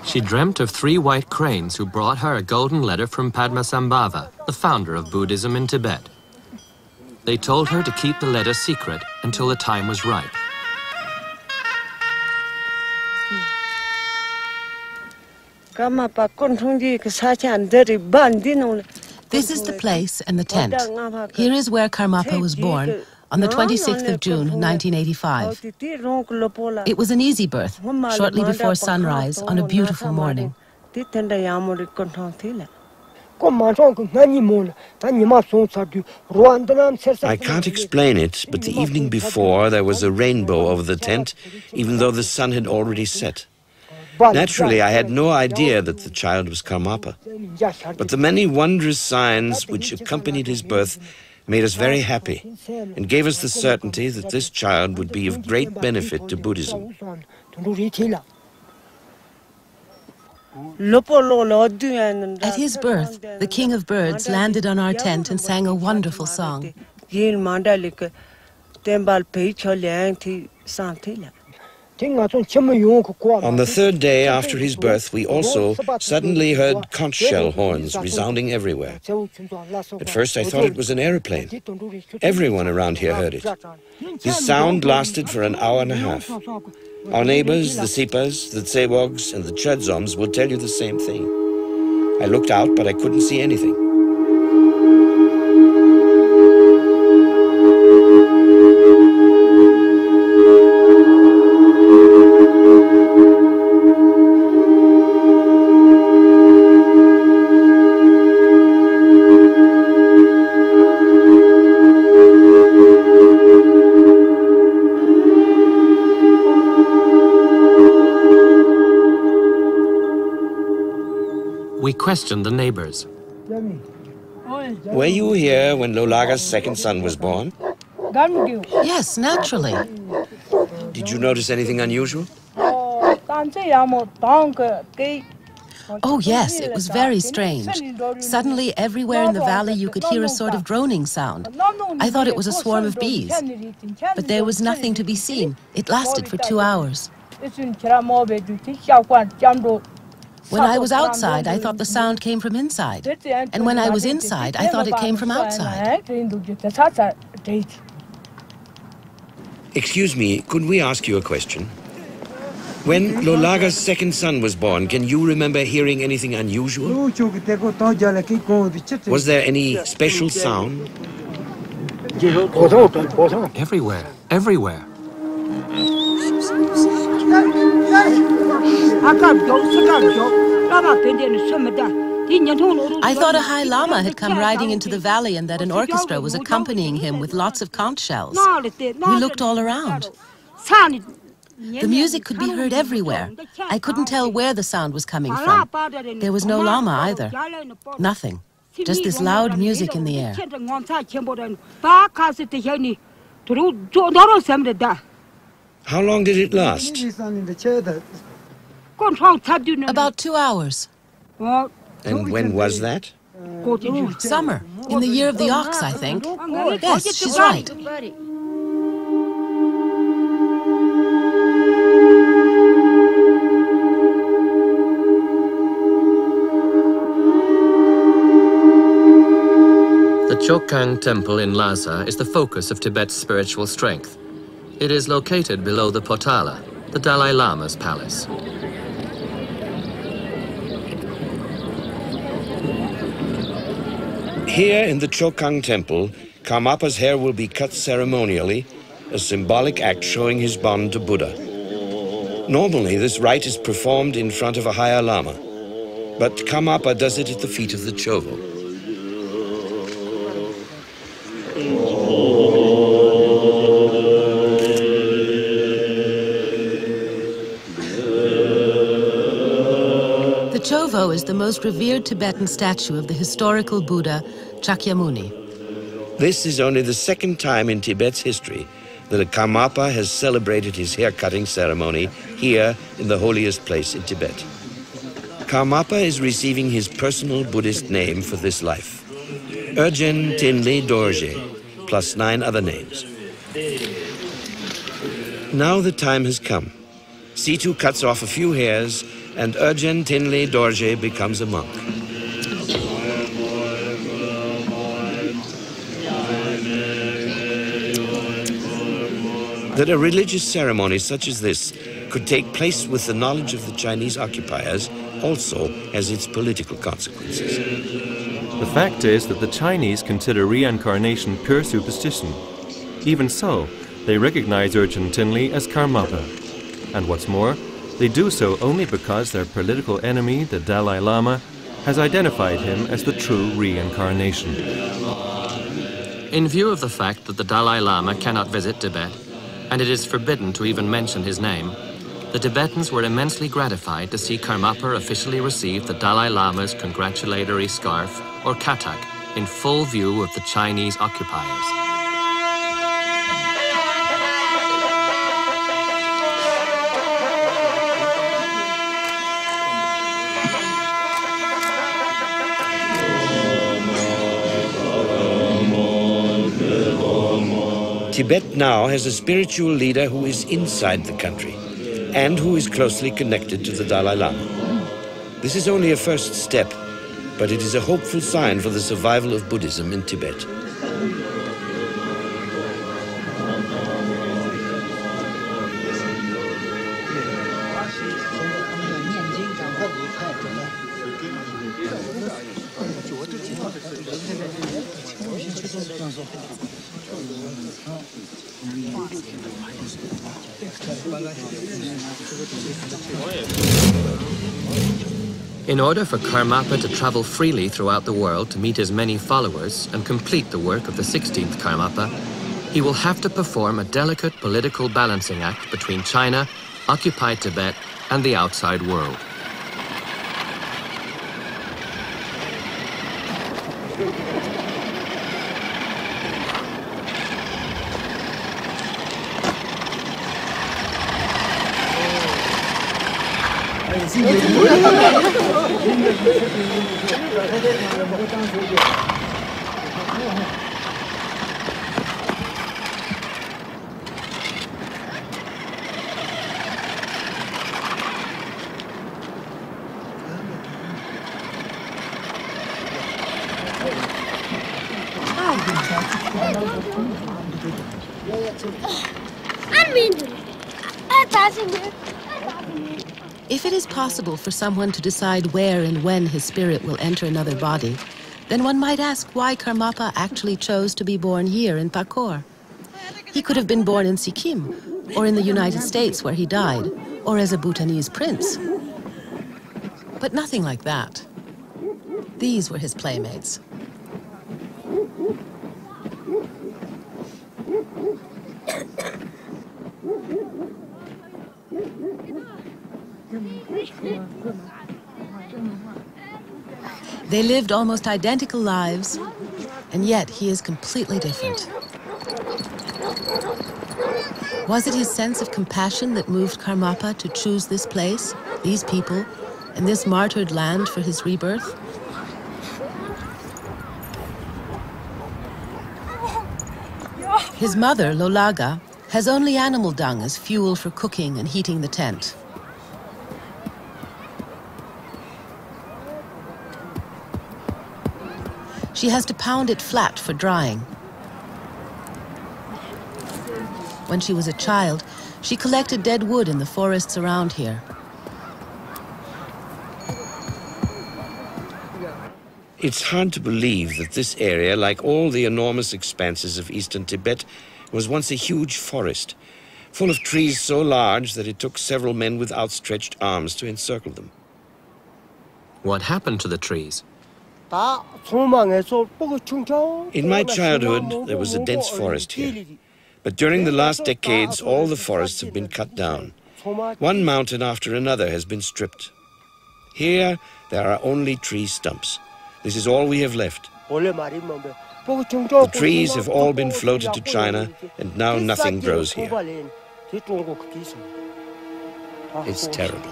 She dreamt of three white cranes who brought her a golden letter from Padmasambhava, the founder of Buddhism in Tibet. They told her to keep the letter secret until the time was ripe. This is the place and the tent. Here is where Karmapa was born on the twenty-sixth of June nineteen eighty-five. It was an easy birth, shortly before sunrise on a beautiful morning. I can't explain it, but the evening before there was a rainbow over the tent, even though the sun had already set. Naturally, I had no idea that the child was Karmapa. But the many wondrous signs which accompanied his birth made us very happy and gave us the certainty that this child would be of great benefit to Buddhism. At his birth, the king of birds landed on our tent and sang a wonderful song. On the third day after his birth, we also suddenly heard conch shell horns resounding everywhere. At first I thought it was an aeroplane. Everyone around here heard it. This sound lasted for an hour and a half. Our neighbors, the Sipas, the Tsewogs and the Chudzoms will tell you the same thing. I looked out, but I couldn't see anything. We questioned the neighbors. Were you here when Lolaga's second son was born? Yes, naturally. Did you notice anything unusual? Oh yes, it was very strange. Suddenly everywhere in the valley you could hear a sort of droning sound. I thought it was a swarm of bees. But there was nothing to be seen. It lasted for two hours. When I was outside, I thought the sound came from inside. And when I was inside, I thought it came from outside. Excuse me, could we ask you a question? When Lolaga's second son was born, can you remember hearing anything unusual? Was there any special sound? Everywhere, everywhere. I thought a high lama had come riding into the valley and that an orchestra was accompanying him with lots of conch shells. We looked all around. The music could be heard everywhere. I couldn't tell where the sound was coming from. There was no lama either. Nothing. Just this loud music in the air. How long did it last? About two hours. And when was that? Summer, in the year of the ox, I think. Yes, she's right. The Jokhang Temple in Lhasa is the focus of Tibet's spiritual strength. It is located below the Potala, the Dalai Lama's palace. Here in the Jokhang Temple, Karmapa's hair will be cut ceremonially, a symbolic act showing his bond to Buddha. Normally, this rite is performed in front of a higher lama, but Karmapa does it at the feet of the Chovo. Chovo is the most revered Tibetan statue of the historical Buddha, Shakyamuni. This is only the second time in Tibet's history that a Karmapa has celebrated his hair-cutting ceremony here in the holiest place in Tibet. Karmapa is receiving his personal Buddhist name for this life, Orgyen Trinley Dorje, plus nine other names. Now the time has come. Situ cuts off a few hairs, and Orgyen Trinley Dorje becomes a monk. That a religious ceremony such as this could take place with the knowledge of the Chinese occupiers also has its political consequences. The fact is that the Chinese consider reincarnation pure superstition. Even so, they recognize Orgyen Trinley as Karmapa. And what's more, they do so only because their political enemy, the Dalai Lama, has identified him as the true reincarnation. In view of the fact that the Dalai Lama cannot visit Tibet, and it is forbidden to even mention his name, the Tibetans were immensely gratified to see Karmapa officially receive the Dalai Lama's congratulatory scarf, or katak, in full view of the Chinese occupiers. Tibet now has a spiritual leader who is inside the country and who is closely connected to the Dalai Lama. This is only a first step, but it is a hopeful sign for the survival of Buddhism in Tibet. In order for Karmapa to travel freely throughout the world to meet his many followers and complete the work of the sixteenth Karmapa, he will have to perform a delicate political balancing act between China, occupied Tibet, and the outside world. If it is possible for someone to decide where and when his spirit will enter another body, then one might ask why Karmapa actually chose to be born here in Pakhor. He could have been born in Sikkim, or in the United States where he died, or as a Bhutanese prince. But nothing like that. These were his playmates. They lived almost identical lives, and yet he is completely different. Was it his sense of compassion that moved Karmapa to choose this place, these people, and this martyred land for his rebirth? His mother, Lolaga, has only animal dung as fuel for cooking and heating the tent. She has to pound it flat for drying. When she was a child, she collected dead wood in the forests around here. It's hard to believe that this area, like all the enormous expanses of eastern Tibet, was once a huge forest, full of trees so large that it took several men with outstretched arms to encircle them. What happened to the trees? In my childhood, there was a dense forest here. But during the last decades, all the forests have been cut down. One mountain after another has been stripped. Here, there are only tree stumps. This is all we have left. The trees have all been floated to China, and now nothing grows here. It's terrible.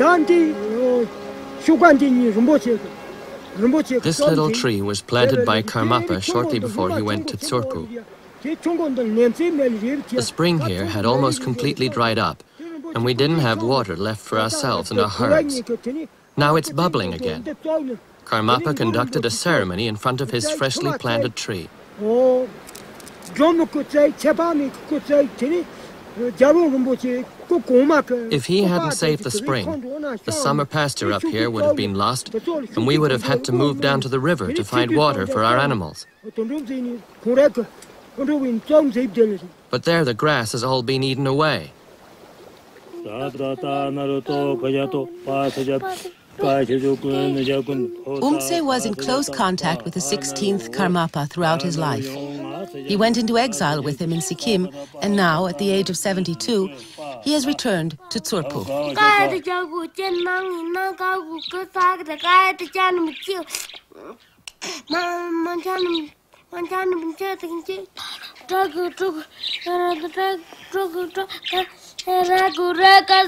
This little tree was planted by Karmapa shortly before he went to Tsurphu. The spring here had almost completely dried up, and we didn't have water left for ourselves and our herds. Now it's bubbling again. Karmapa conducted a ceremony in front of his freshly planted tree. If he hadn't saved the spring, the summer pasture up here would have been lost, and we would have had to move down to the river to find water for our animals. But there the grass has all been eaten away. Umtse was in close contact with the sixteenth Karmapa throughout his life. He went into exile with him in Sikkim, and now, at the age of seventy-two, he has returned to Tsurphu. Karmapa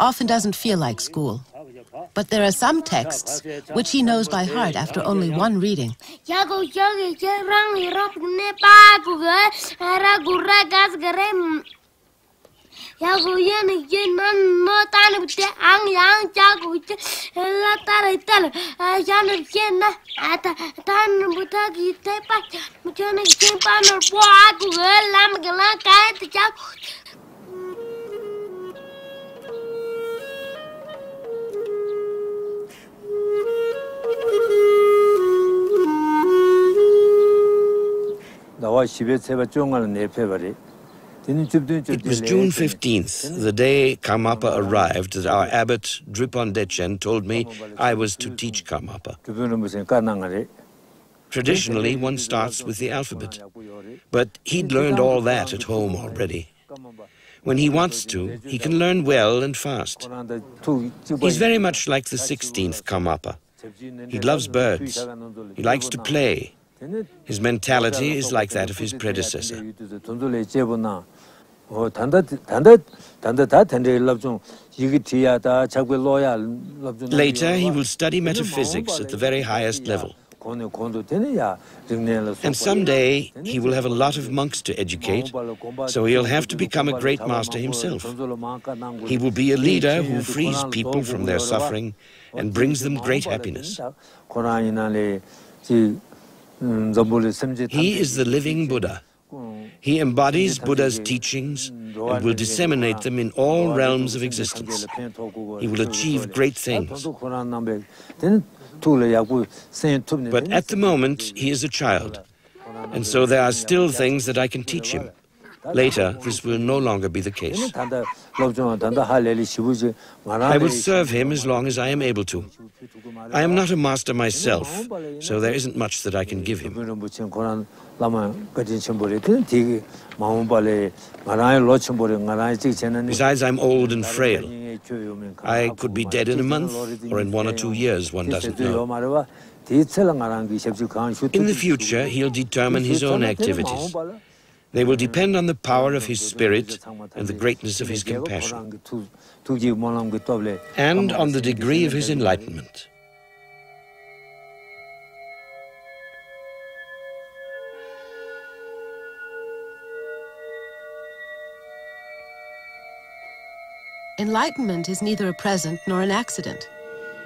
often doesn't feel like school, but there are some texts which he knows by heart after only one reading. It was June fifteenth, the day Karmapa arrived, that our abbot, Drupon Dechen, told me I was to teach Karmapa. Traditionally, one starts with the alphabet, but he'd learned all that at home already. When he wants to, he can learn well and fast. He's very much like the sixteenth Karmapa. He loves birds. He likes to play. His mentality is like that of his predecessor. Later, he will study metaphysics at the very highest level. And someday, he will have a lot of monks to educate, so he'll have to become a great master himself. He will be a leader who frees people from their suffering and brings them great happiness. He is the living Buddha. He embodies Buddha's teachings and will disseminate them in all realms of existence. He will achieve great things. But at the moment, he is a child, and so there are still things that I can teach him. Later, this will no longer be the case. I will serve him as long as I am able to. I am not a master myself, so there isn't much that I can give him. Besides, I'm old and frail. I could be dead in a month, or in one or two years, one doesn't know. In the future, he'll determine his own activities. They will depend on the power of his spirit and the greatness of his compassion, and on the degree of his enlightenment. Enlightenment is neither a present nor an accident.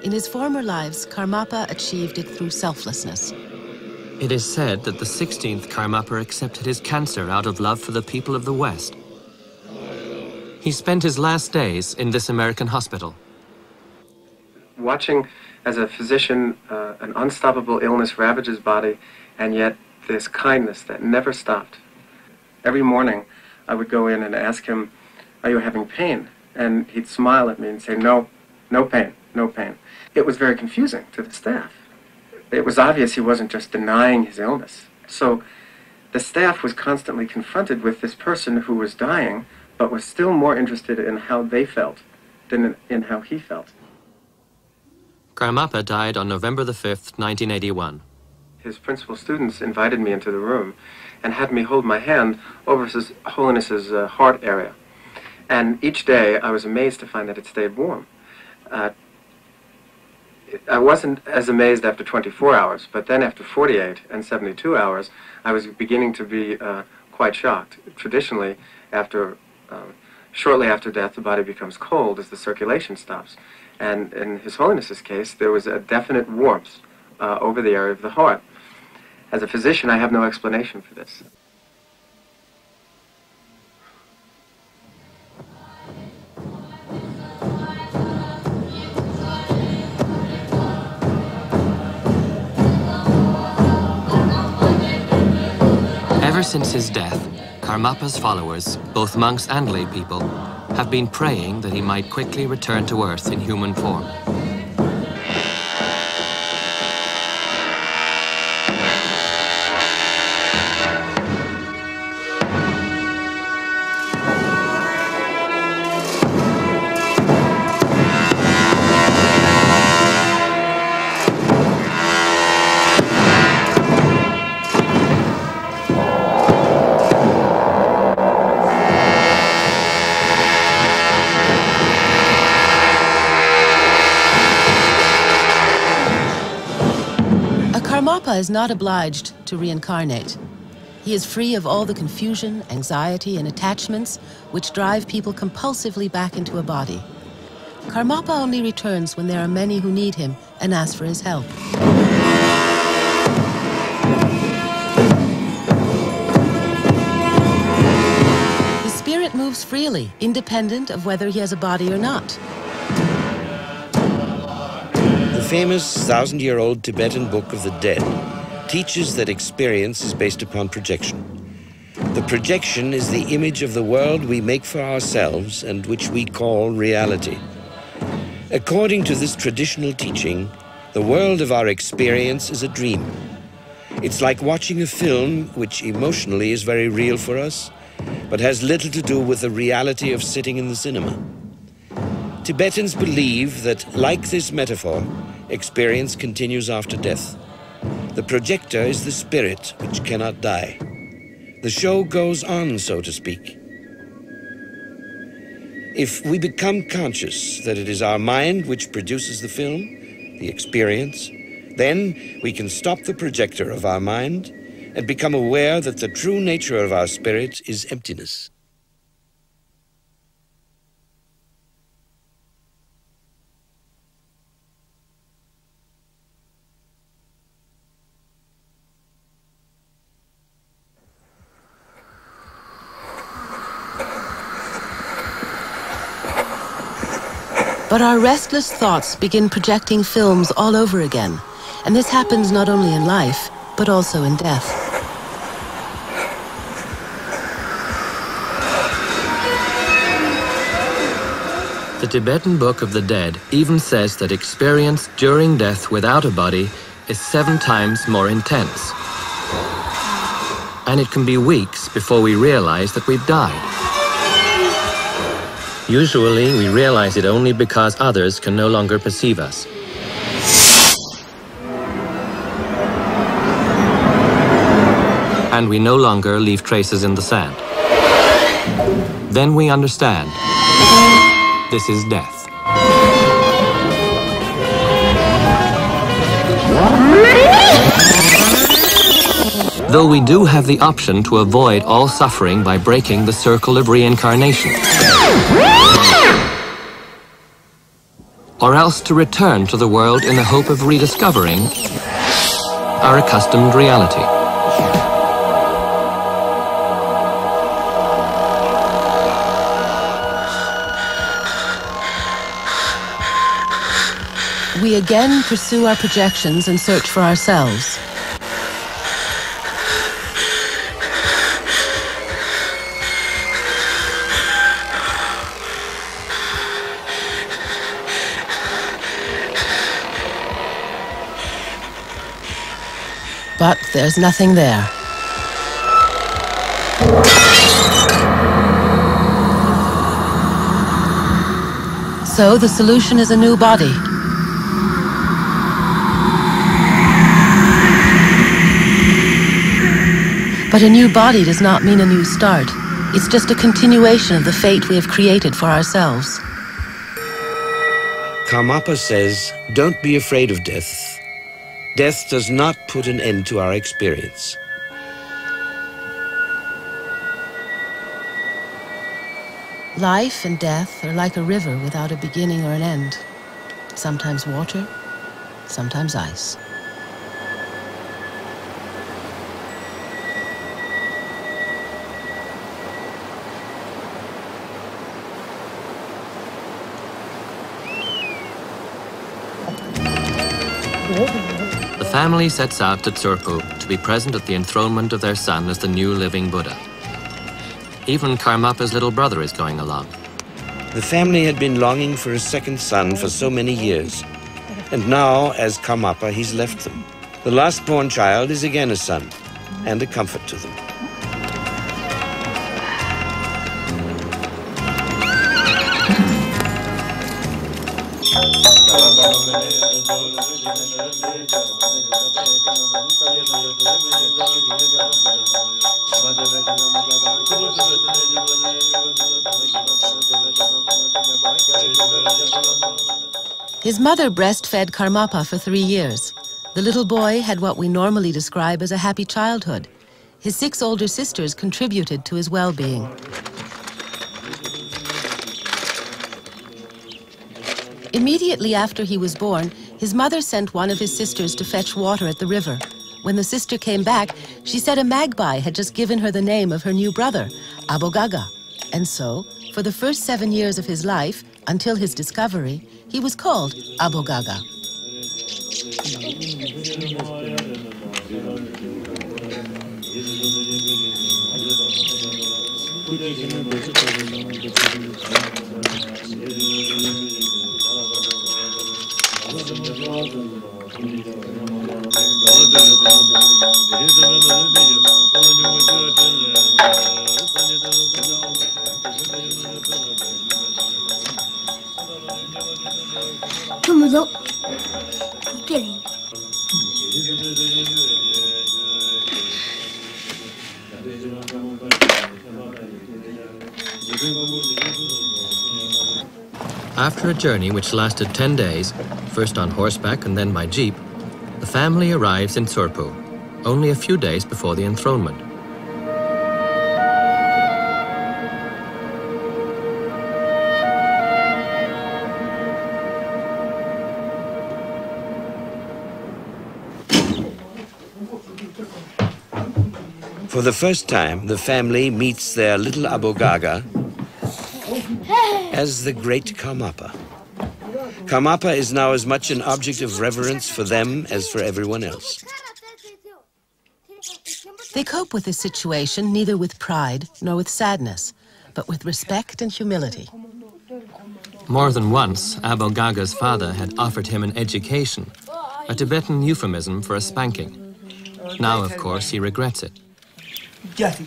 In his former lives, Karmapa achieved it through selflessness. It is said that the sixteenth Karmapa accepted his cancer out of love for the people of the West. He spent his last days in this American hospital. Watching as a physician, uh, an unstoppable illness ravage his body, and yet this kindness that never stopped. Every morning I would go in and ask him, "Are you having pain?" And he'd smile at me and say, "No, no pain, no pain." It was very confusing to the staff. It was obvious he wasn't just denying his illness. So the staff was constantly confronted with this person who was dying, but was still more interested in how they felt than in how he felt. Karmapa died on November the fifth, nineteen eighty-one. His principal students invited me into the room and had me hold my hand over His Holiness's uh, heart area. And each day I was amazed to find that it stayed warm. Uh, I wasn't as amazed after twenty-four hours, but then after forty-eight and seventy-two hours, I was beginning to be uh, quite shocked. Traditionally, after um, shortly after death, the body becomes cold as the circulation stops. And in His Holiness's case, there was a definite warmth uh, over the area of the heart. As a physician, I have no explanation for this. Ever since his death, Karmapa's followers, both monks and lay people, have been praying that he might quickly return to Earth in human form. Karmapa is not obliged to reincarnate. He is free of all the confusion, anxiety, and attachments which drive people compulsively back into a body. Karmapa only returns when there are many who need him and ask for his help. His spirit moves freely, independent of whether he has a body or not. The famous thousand-year-old Tibetan Book of the Dead teaches that experience is based upon projection. The projection is the image of the world we make for ourselves and which we call reality. According to this traditional teaching, the world of our experience is a dream. It's like watching a film which emotionally is very real for us, but has little to do with the reality of sitting in the cinema. Tibetans believe that, like this metaphor, experience continues after death. The projector is the spirit which cannot die. The show goes on, so to speak. If we become conscious that it is our mind which produces the film, the experience, then we can stop the projector of our mind and become aware that the true nature of our spirit is emptiness. But our restless thoughts begin projecting films all over again, and this happens not only in life, but also in death. The Tibetan Book of the Dead even says that experience during death without a body is seven times more intense. And it can be weeks before we realize that we've died. Usually, we realize it only because others can no longer perceive us. And we no longer leave traces in the sand. Then we understand. This is death. Though we do have the option to avoid all suffering by breaking the circle of reincarnation. Or else to return to the world in the hope of rediscovering our accustomed reality. We again pursue our projections and search for ourselves. But there's nothing there. So the solution is a new body. But a new body does not mean a new start. It's just a continuation of the fate we have created for ourselves. Karmapa says, don't be afraid of death. Death does not put an end to our experience. Life and death are like a river without a beginning or an end. Sometimes water, sometimes ice. The family sets out to Tsurphu to be present at the enthronement of their son as the new living Buddha. Even Karmapa's little brother is going along. The family had been longing for a second son for so many years. And now, as Karmapa, he's left them. The last born child is again a son, and a comfort to them. His mother breastfed Karmapa for three years. The little boy had what we normally describe as a happy childhood. His six older sisters contributed to his well-being. Immediately after he was born, his mother sent one of his sisters to fetch water at the river. When the sister came back, she said a magpie had just given her the name of her new brother, Abu Gaga. And so, for the first seven years of his life, until his discovery, he was called Abu Gaga. After a journey which lasted ten days, first on horseback and then by jeep, the family arrives in Tsurphu, only a few days before the enthronement. For the first time, the family meets their little Abu Gaga as the great Karmapa. Karmapa is now as much an object of reverence for them as for everyone else. They cope with this situation neither with pride nor with sadness, but with respect and humility. More than once, Abu Gaga's father had offered him an education, a Tibetan euphemism for a spanking. Now, of course, he regrets it. Isn't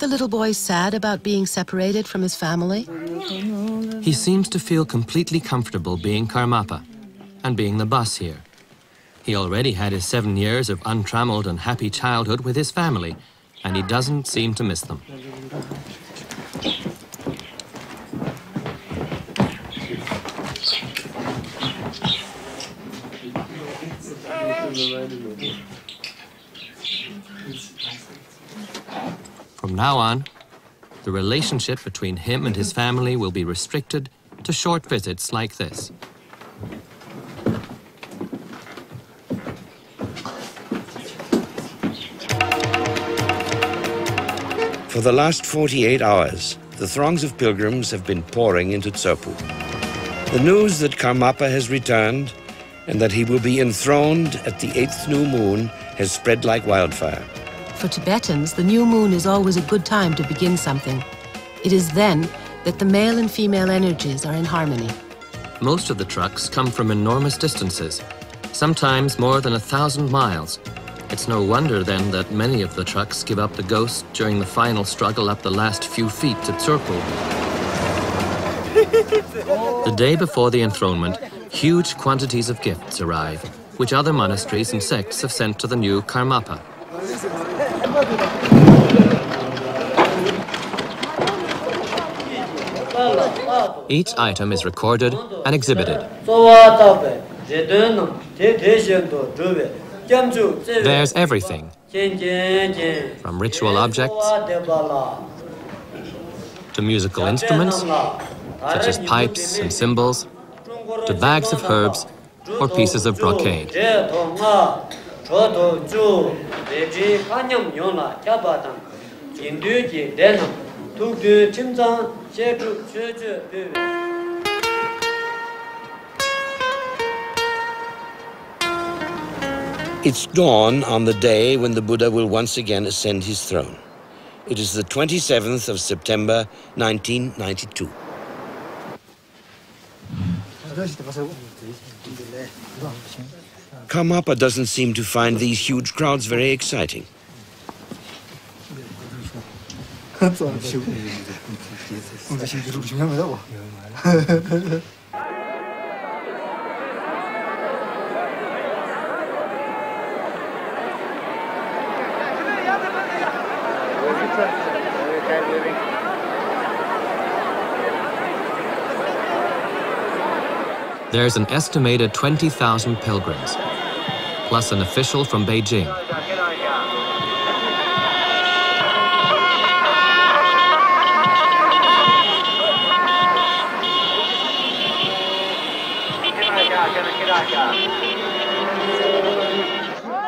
the little boy sad about being separated from his family? He seems to feel completely comfortable being Karmapa and being the boss here. He already had his seven years of untrammeled and happy childhood with his family, and he doesn't seem to miss them. From now on, the relationship between him and his family will be restricted to short visits like this. For the last forty-eight hours, the throngs of pilgrims have been pouring into Tsurphu. The news that Karmapa has returned and that he will be enthroned at the eighth new moon has spread like wildfire. For Tibetans, the new moon is always a good time to begin something. It is then that the male and female energies are in harmony. Most of the trucks come from enormous distances, sometimes more than a thousand miles. It's no wonder then that many of the trucks give up the ghost during the final struggle up the last few feet to Tsurphu. The day before the enthronement, huge quantities of gifts arrive, which other monasteries and sects have sent to the new Karmapa. Each item is recorded and exhibited. There's everything, from ritual objects to musical instruments, such as pipes and cymbals, to bags of herbs or pieces of brocade. It's dawn on the day when the Buddha will once again ascend his throne. It is the twenty-seventh of September, nineteen ninety-two. Karmapa doesn't seem to find these huge crowds very exciting. There's an estimated twenty thousand pilgrims, plus an official from Beijing.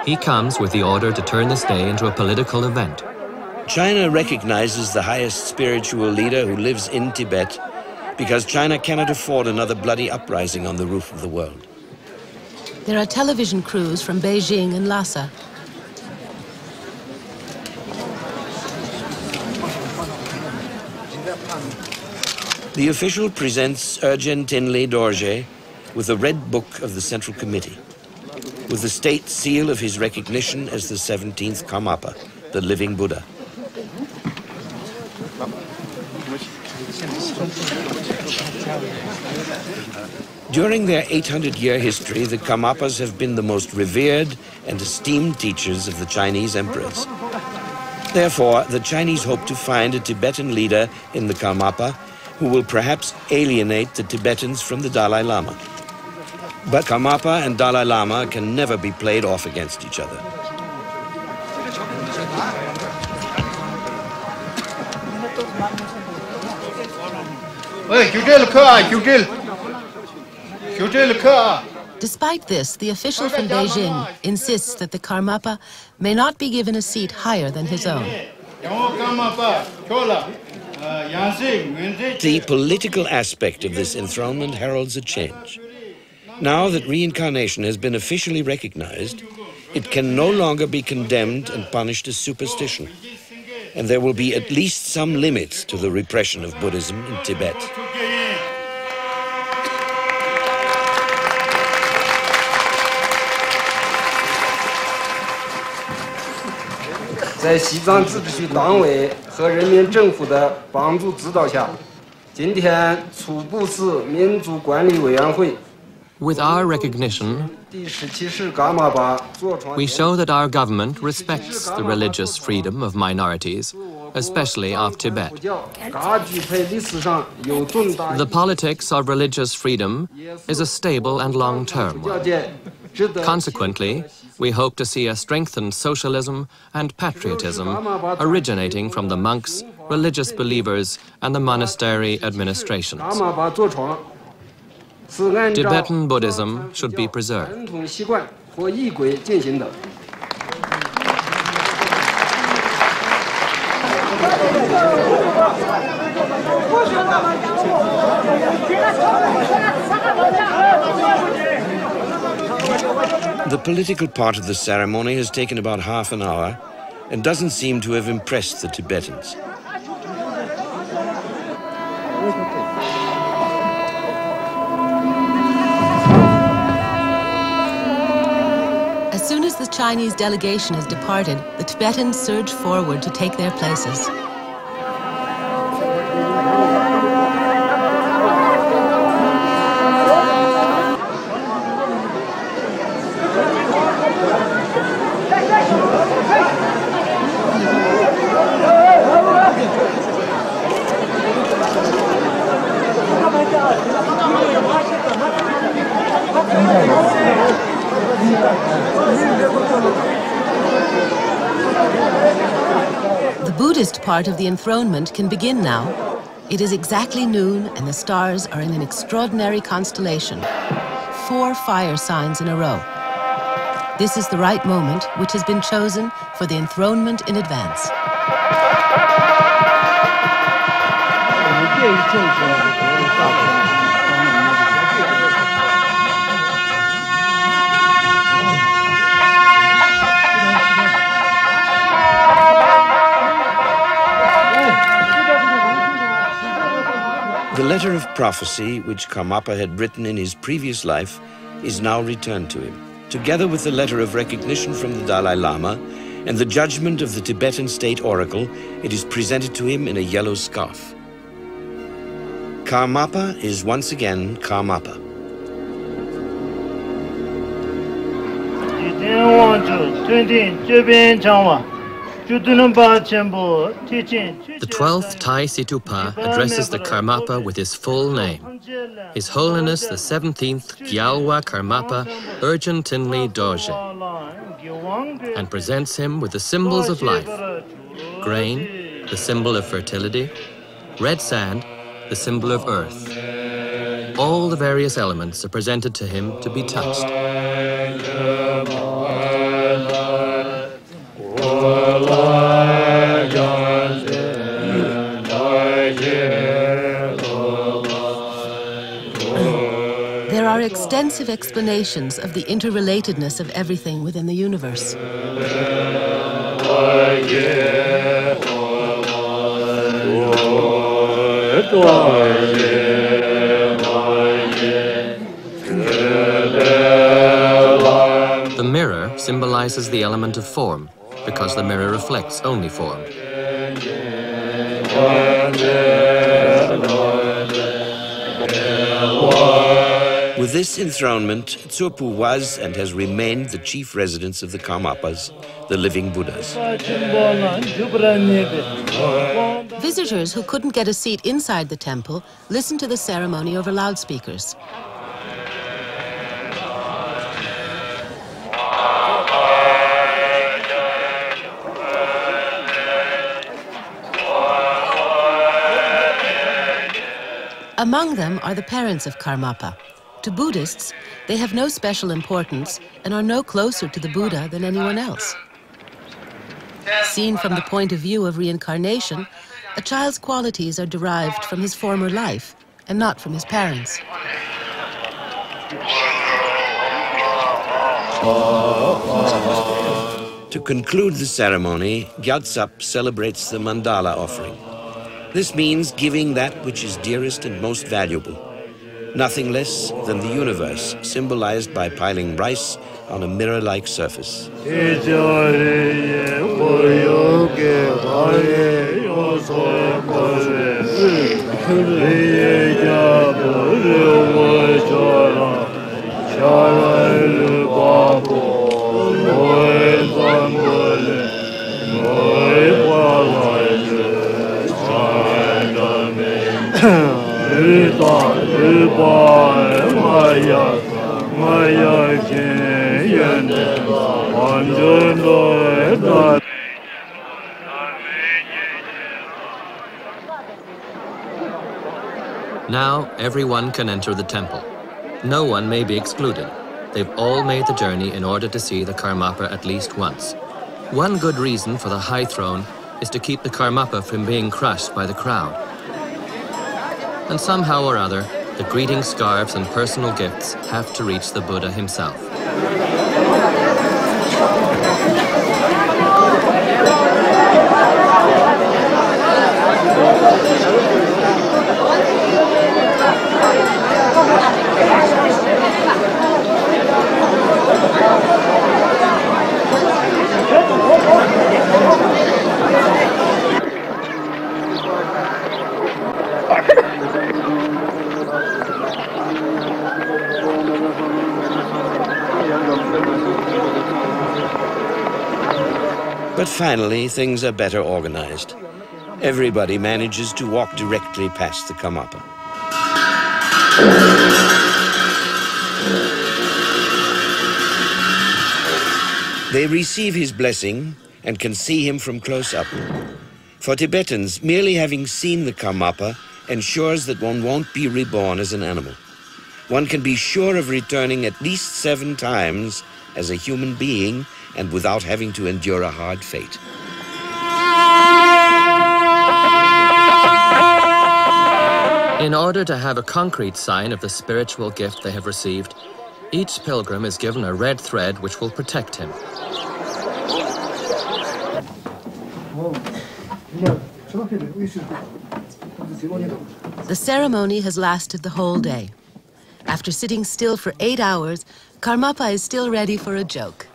He comes with the order to turn this day into a political event. China recognizes the highest spiritual leader who lives in Tibet because China cannot afford another bloody uprising on the roof of the world. There are television crews from Beijing and Lhasa. The official presents Orgyen Trinley Dorje with the Red Book of the Central Committee, with the state seal of his recognition as the seventeenth Karmapa, the living Buddha. During their eight hundred year history, the Karmapas have been the most revered and esteemed teachers of the Chinese emperors. Therefore, the Chinese hope to find a Tibetan leader in the Karmapa who will perhaps alienate the Tibetans from the Dalai Lama. But Karmapa and Dalai Lama can never be played off against each other. Despite this, the official from Beijing insists that the Karmapa may not be given a seat higher than his own. The political aspect of this enthronement heralds a change. Now that reincarnation has been officially recognized, it can no longer be condemned and punished as superstition. And there will be at least some limits to the repression of Buddhism in Tibet. With our recognition, we show that our government respects the religious freedom of minorities, especially of Tibet. The politics of religious freedom is a stable and long-term one. Consequently, we hope to see a strengthened socialism and patriotism originating from the monks, religious believers, and the monastery administrations. Tibetan Buddhism should be preserved. The political part of the ceremony has taken about half an hour and doesn't seem to have impressed the Tibetans. As soon as the Chinese delegation has departed, the Tibetans surge forward to take their places. Buddhist part of the enthronement can begin now. It is exactly noon and the stars are in an extraordinary constellation. Four fire signs in a row. This is the right moment, which has been chosen for the enthronement in advance. The letter of prophecy which Karmapa had written in his previous life is now returned to him, together with the letter of recognition from the Dalai Lama and the judgment of the Tibetan state oracle. It is presented to him in a yellow scarf. Karmapa is once again Karmapa. The twelfth Thai Situ Pa addresses the Karmapa with his full name. His Holiness the seventeenth Gyalwa Karmapa Orgyen Trinley Dorje, and presents him with the symbols of life: grain, the symbol of fertility, red sand, the symbol of earth. All the various elements are presented to him to be touched. There are extensive explanations of the interrelatedness of everything within the universe. The mirror symbolizes the element of form, because the mirror reflects only form. With this enthronement, Tsurphu was and has remained the chief residence of the Karmapas, the living Buddhas. Visitors who couldn't get a seat inside the temple listened to the ceremony over loudspeakers. Among them are the parents of Karmapa. To Buddhists, they have no special importance and are no closer to the Buddha than anyone else. Seen from the point of view of reincarnation, a child's qualities are derived from his former life and not from his parents. To conclude the ceremony, Gyaltsab celebrates the mandala offering. This means giving that which is dearest and most valuable, nothing less than the universe, symbolized by piling rice on a mirror-like surface. Now everyone can enter the temple. No one may be excluded. They've all made the journey in order to see the Karmapa at least once. One good reason for the high throne is to keep the Karmapa from being crushed by the crowd. And somehow or other, the greeting scarves and personal gifts have to reach the Buddha himself. But finally, things are better organized. Everybody manages to walk directly past the Karmapa. They receive his blessing and can see him from close up. For Tibetans, merely having seen the Karmapa ensures that one won't be reborn as an animal. One can be sure of returning at least seven times as a human being and without having to endure a hard fate. In order to have a concrete sign of the spiritual gift they have received, each pilgrim is given a red thread which will protect him. The ceremony has lasted the whole day. After sitting still for eight hours, Karmapa is still ready for a joke.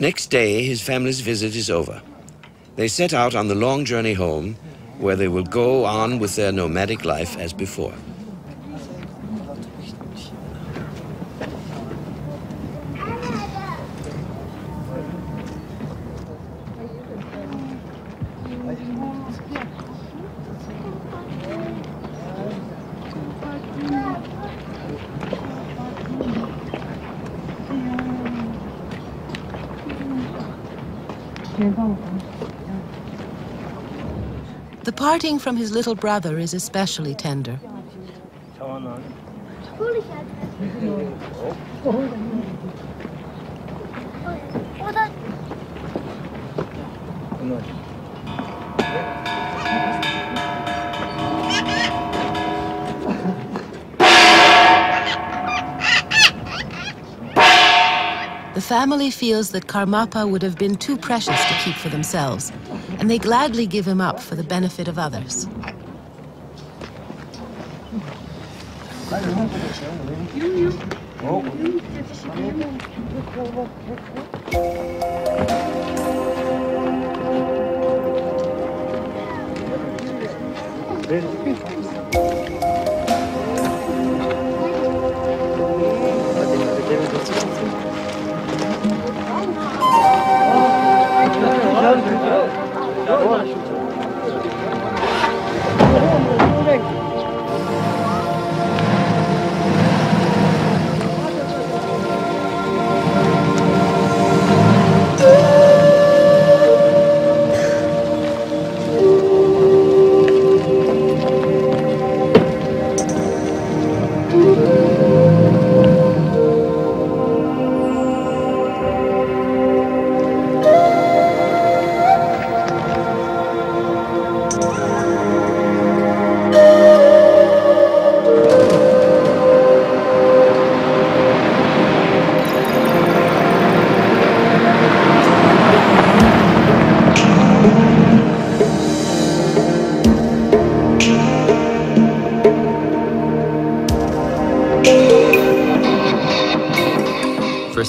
Next day, his family's visit is over. They set out on the long journey home, where they will go on with their nomadic life as before. The parting from his little brother is especially tender. The family feels that Karmapa would have been too precious to keep for themselves, and they gladly give him up for the benefit of others.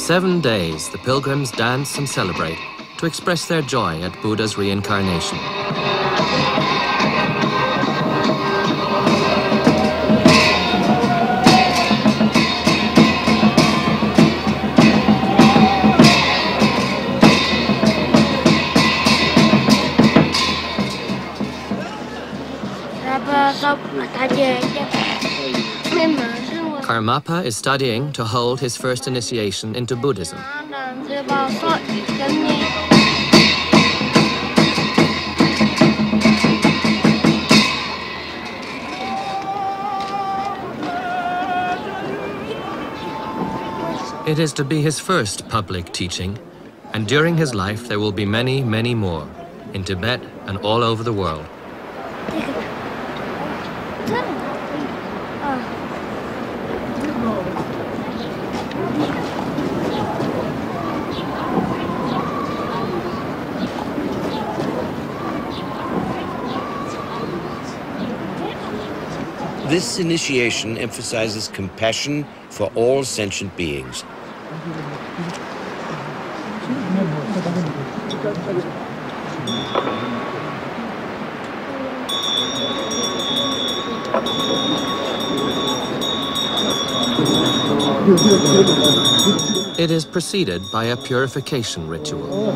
Seven days, the pilgrims dance and celebrate to express their joy at Buddha's reincarnation. Karmapa is studying to hold his first initiation into Buddhism. It is to be his first public teaching, and during his life there will be many, many more in Tibet and all over the world. This initiation emphasizes compassion for all sentient beings. It is preceded by a purification ritual.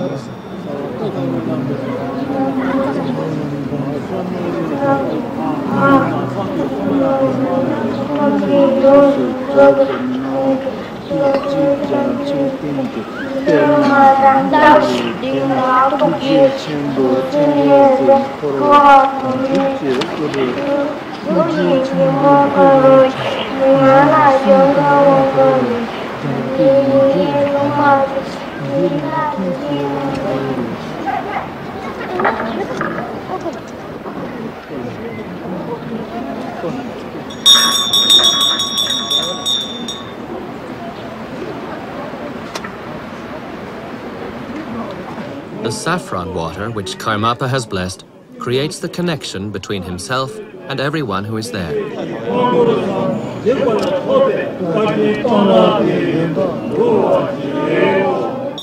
The saffron water which Karmapa has blessed creates the connection between himself and everyone who is there.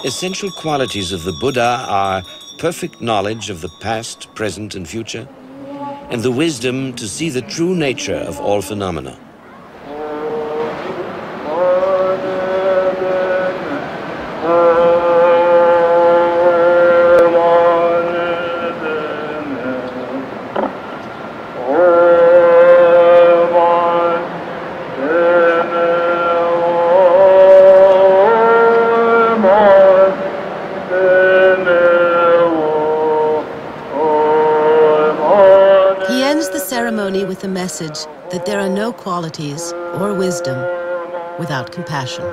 Essential qualities of the Buddha are perfect knowledge of the past, present and future, and the wisdom to see the true nature of all phenomena. The message that there are no qualities or wisdom without compassion.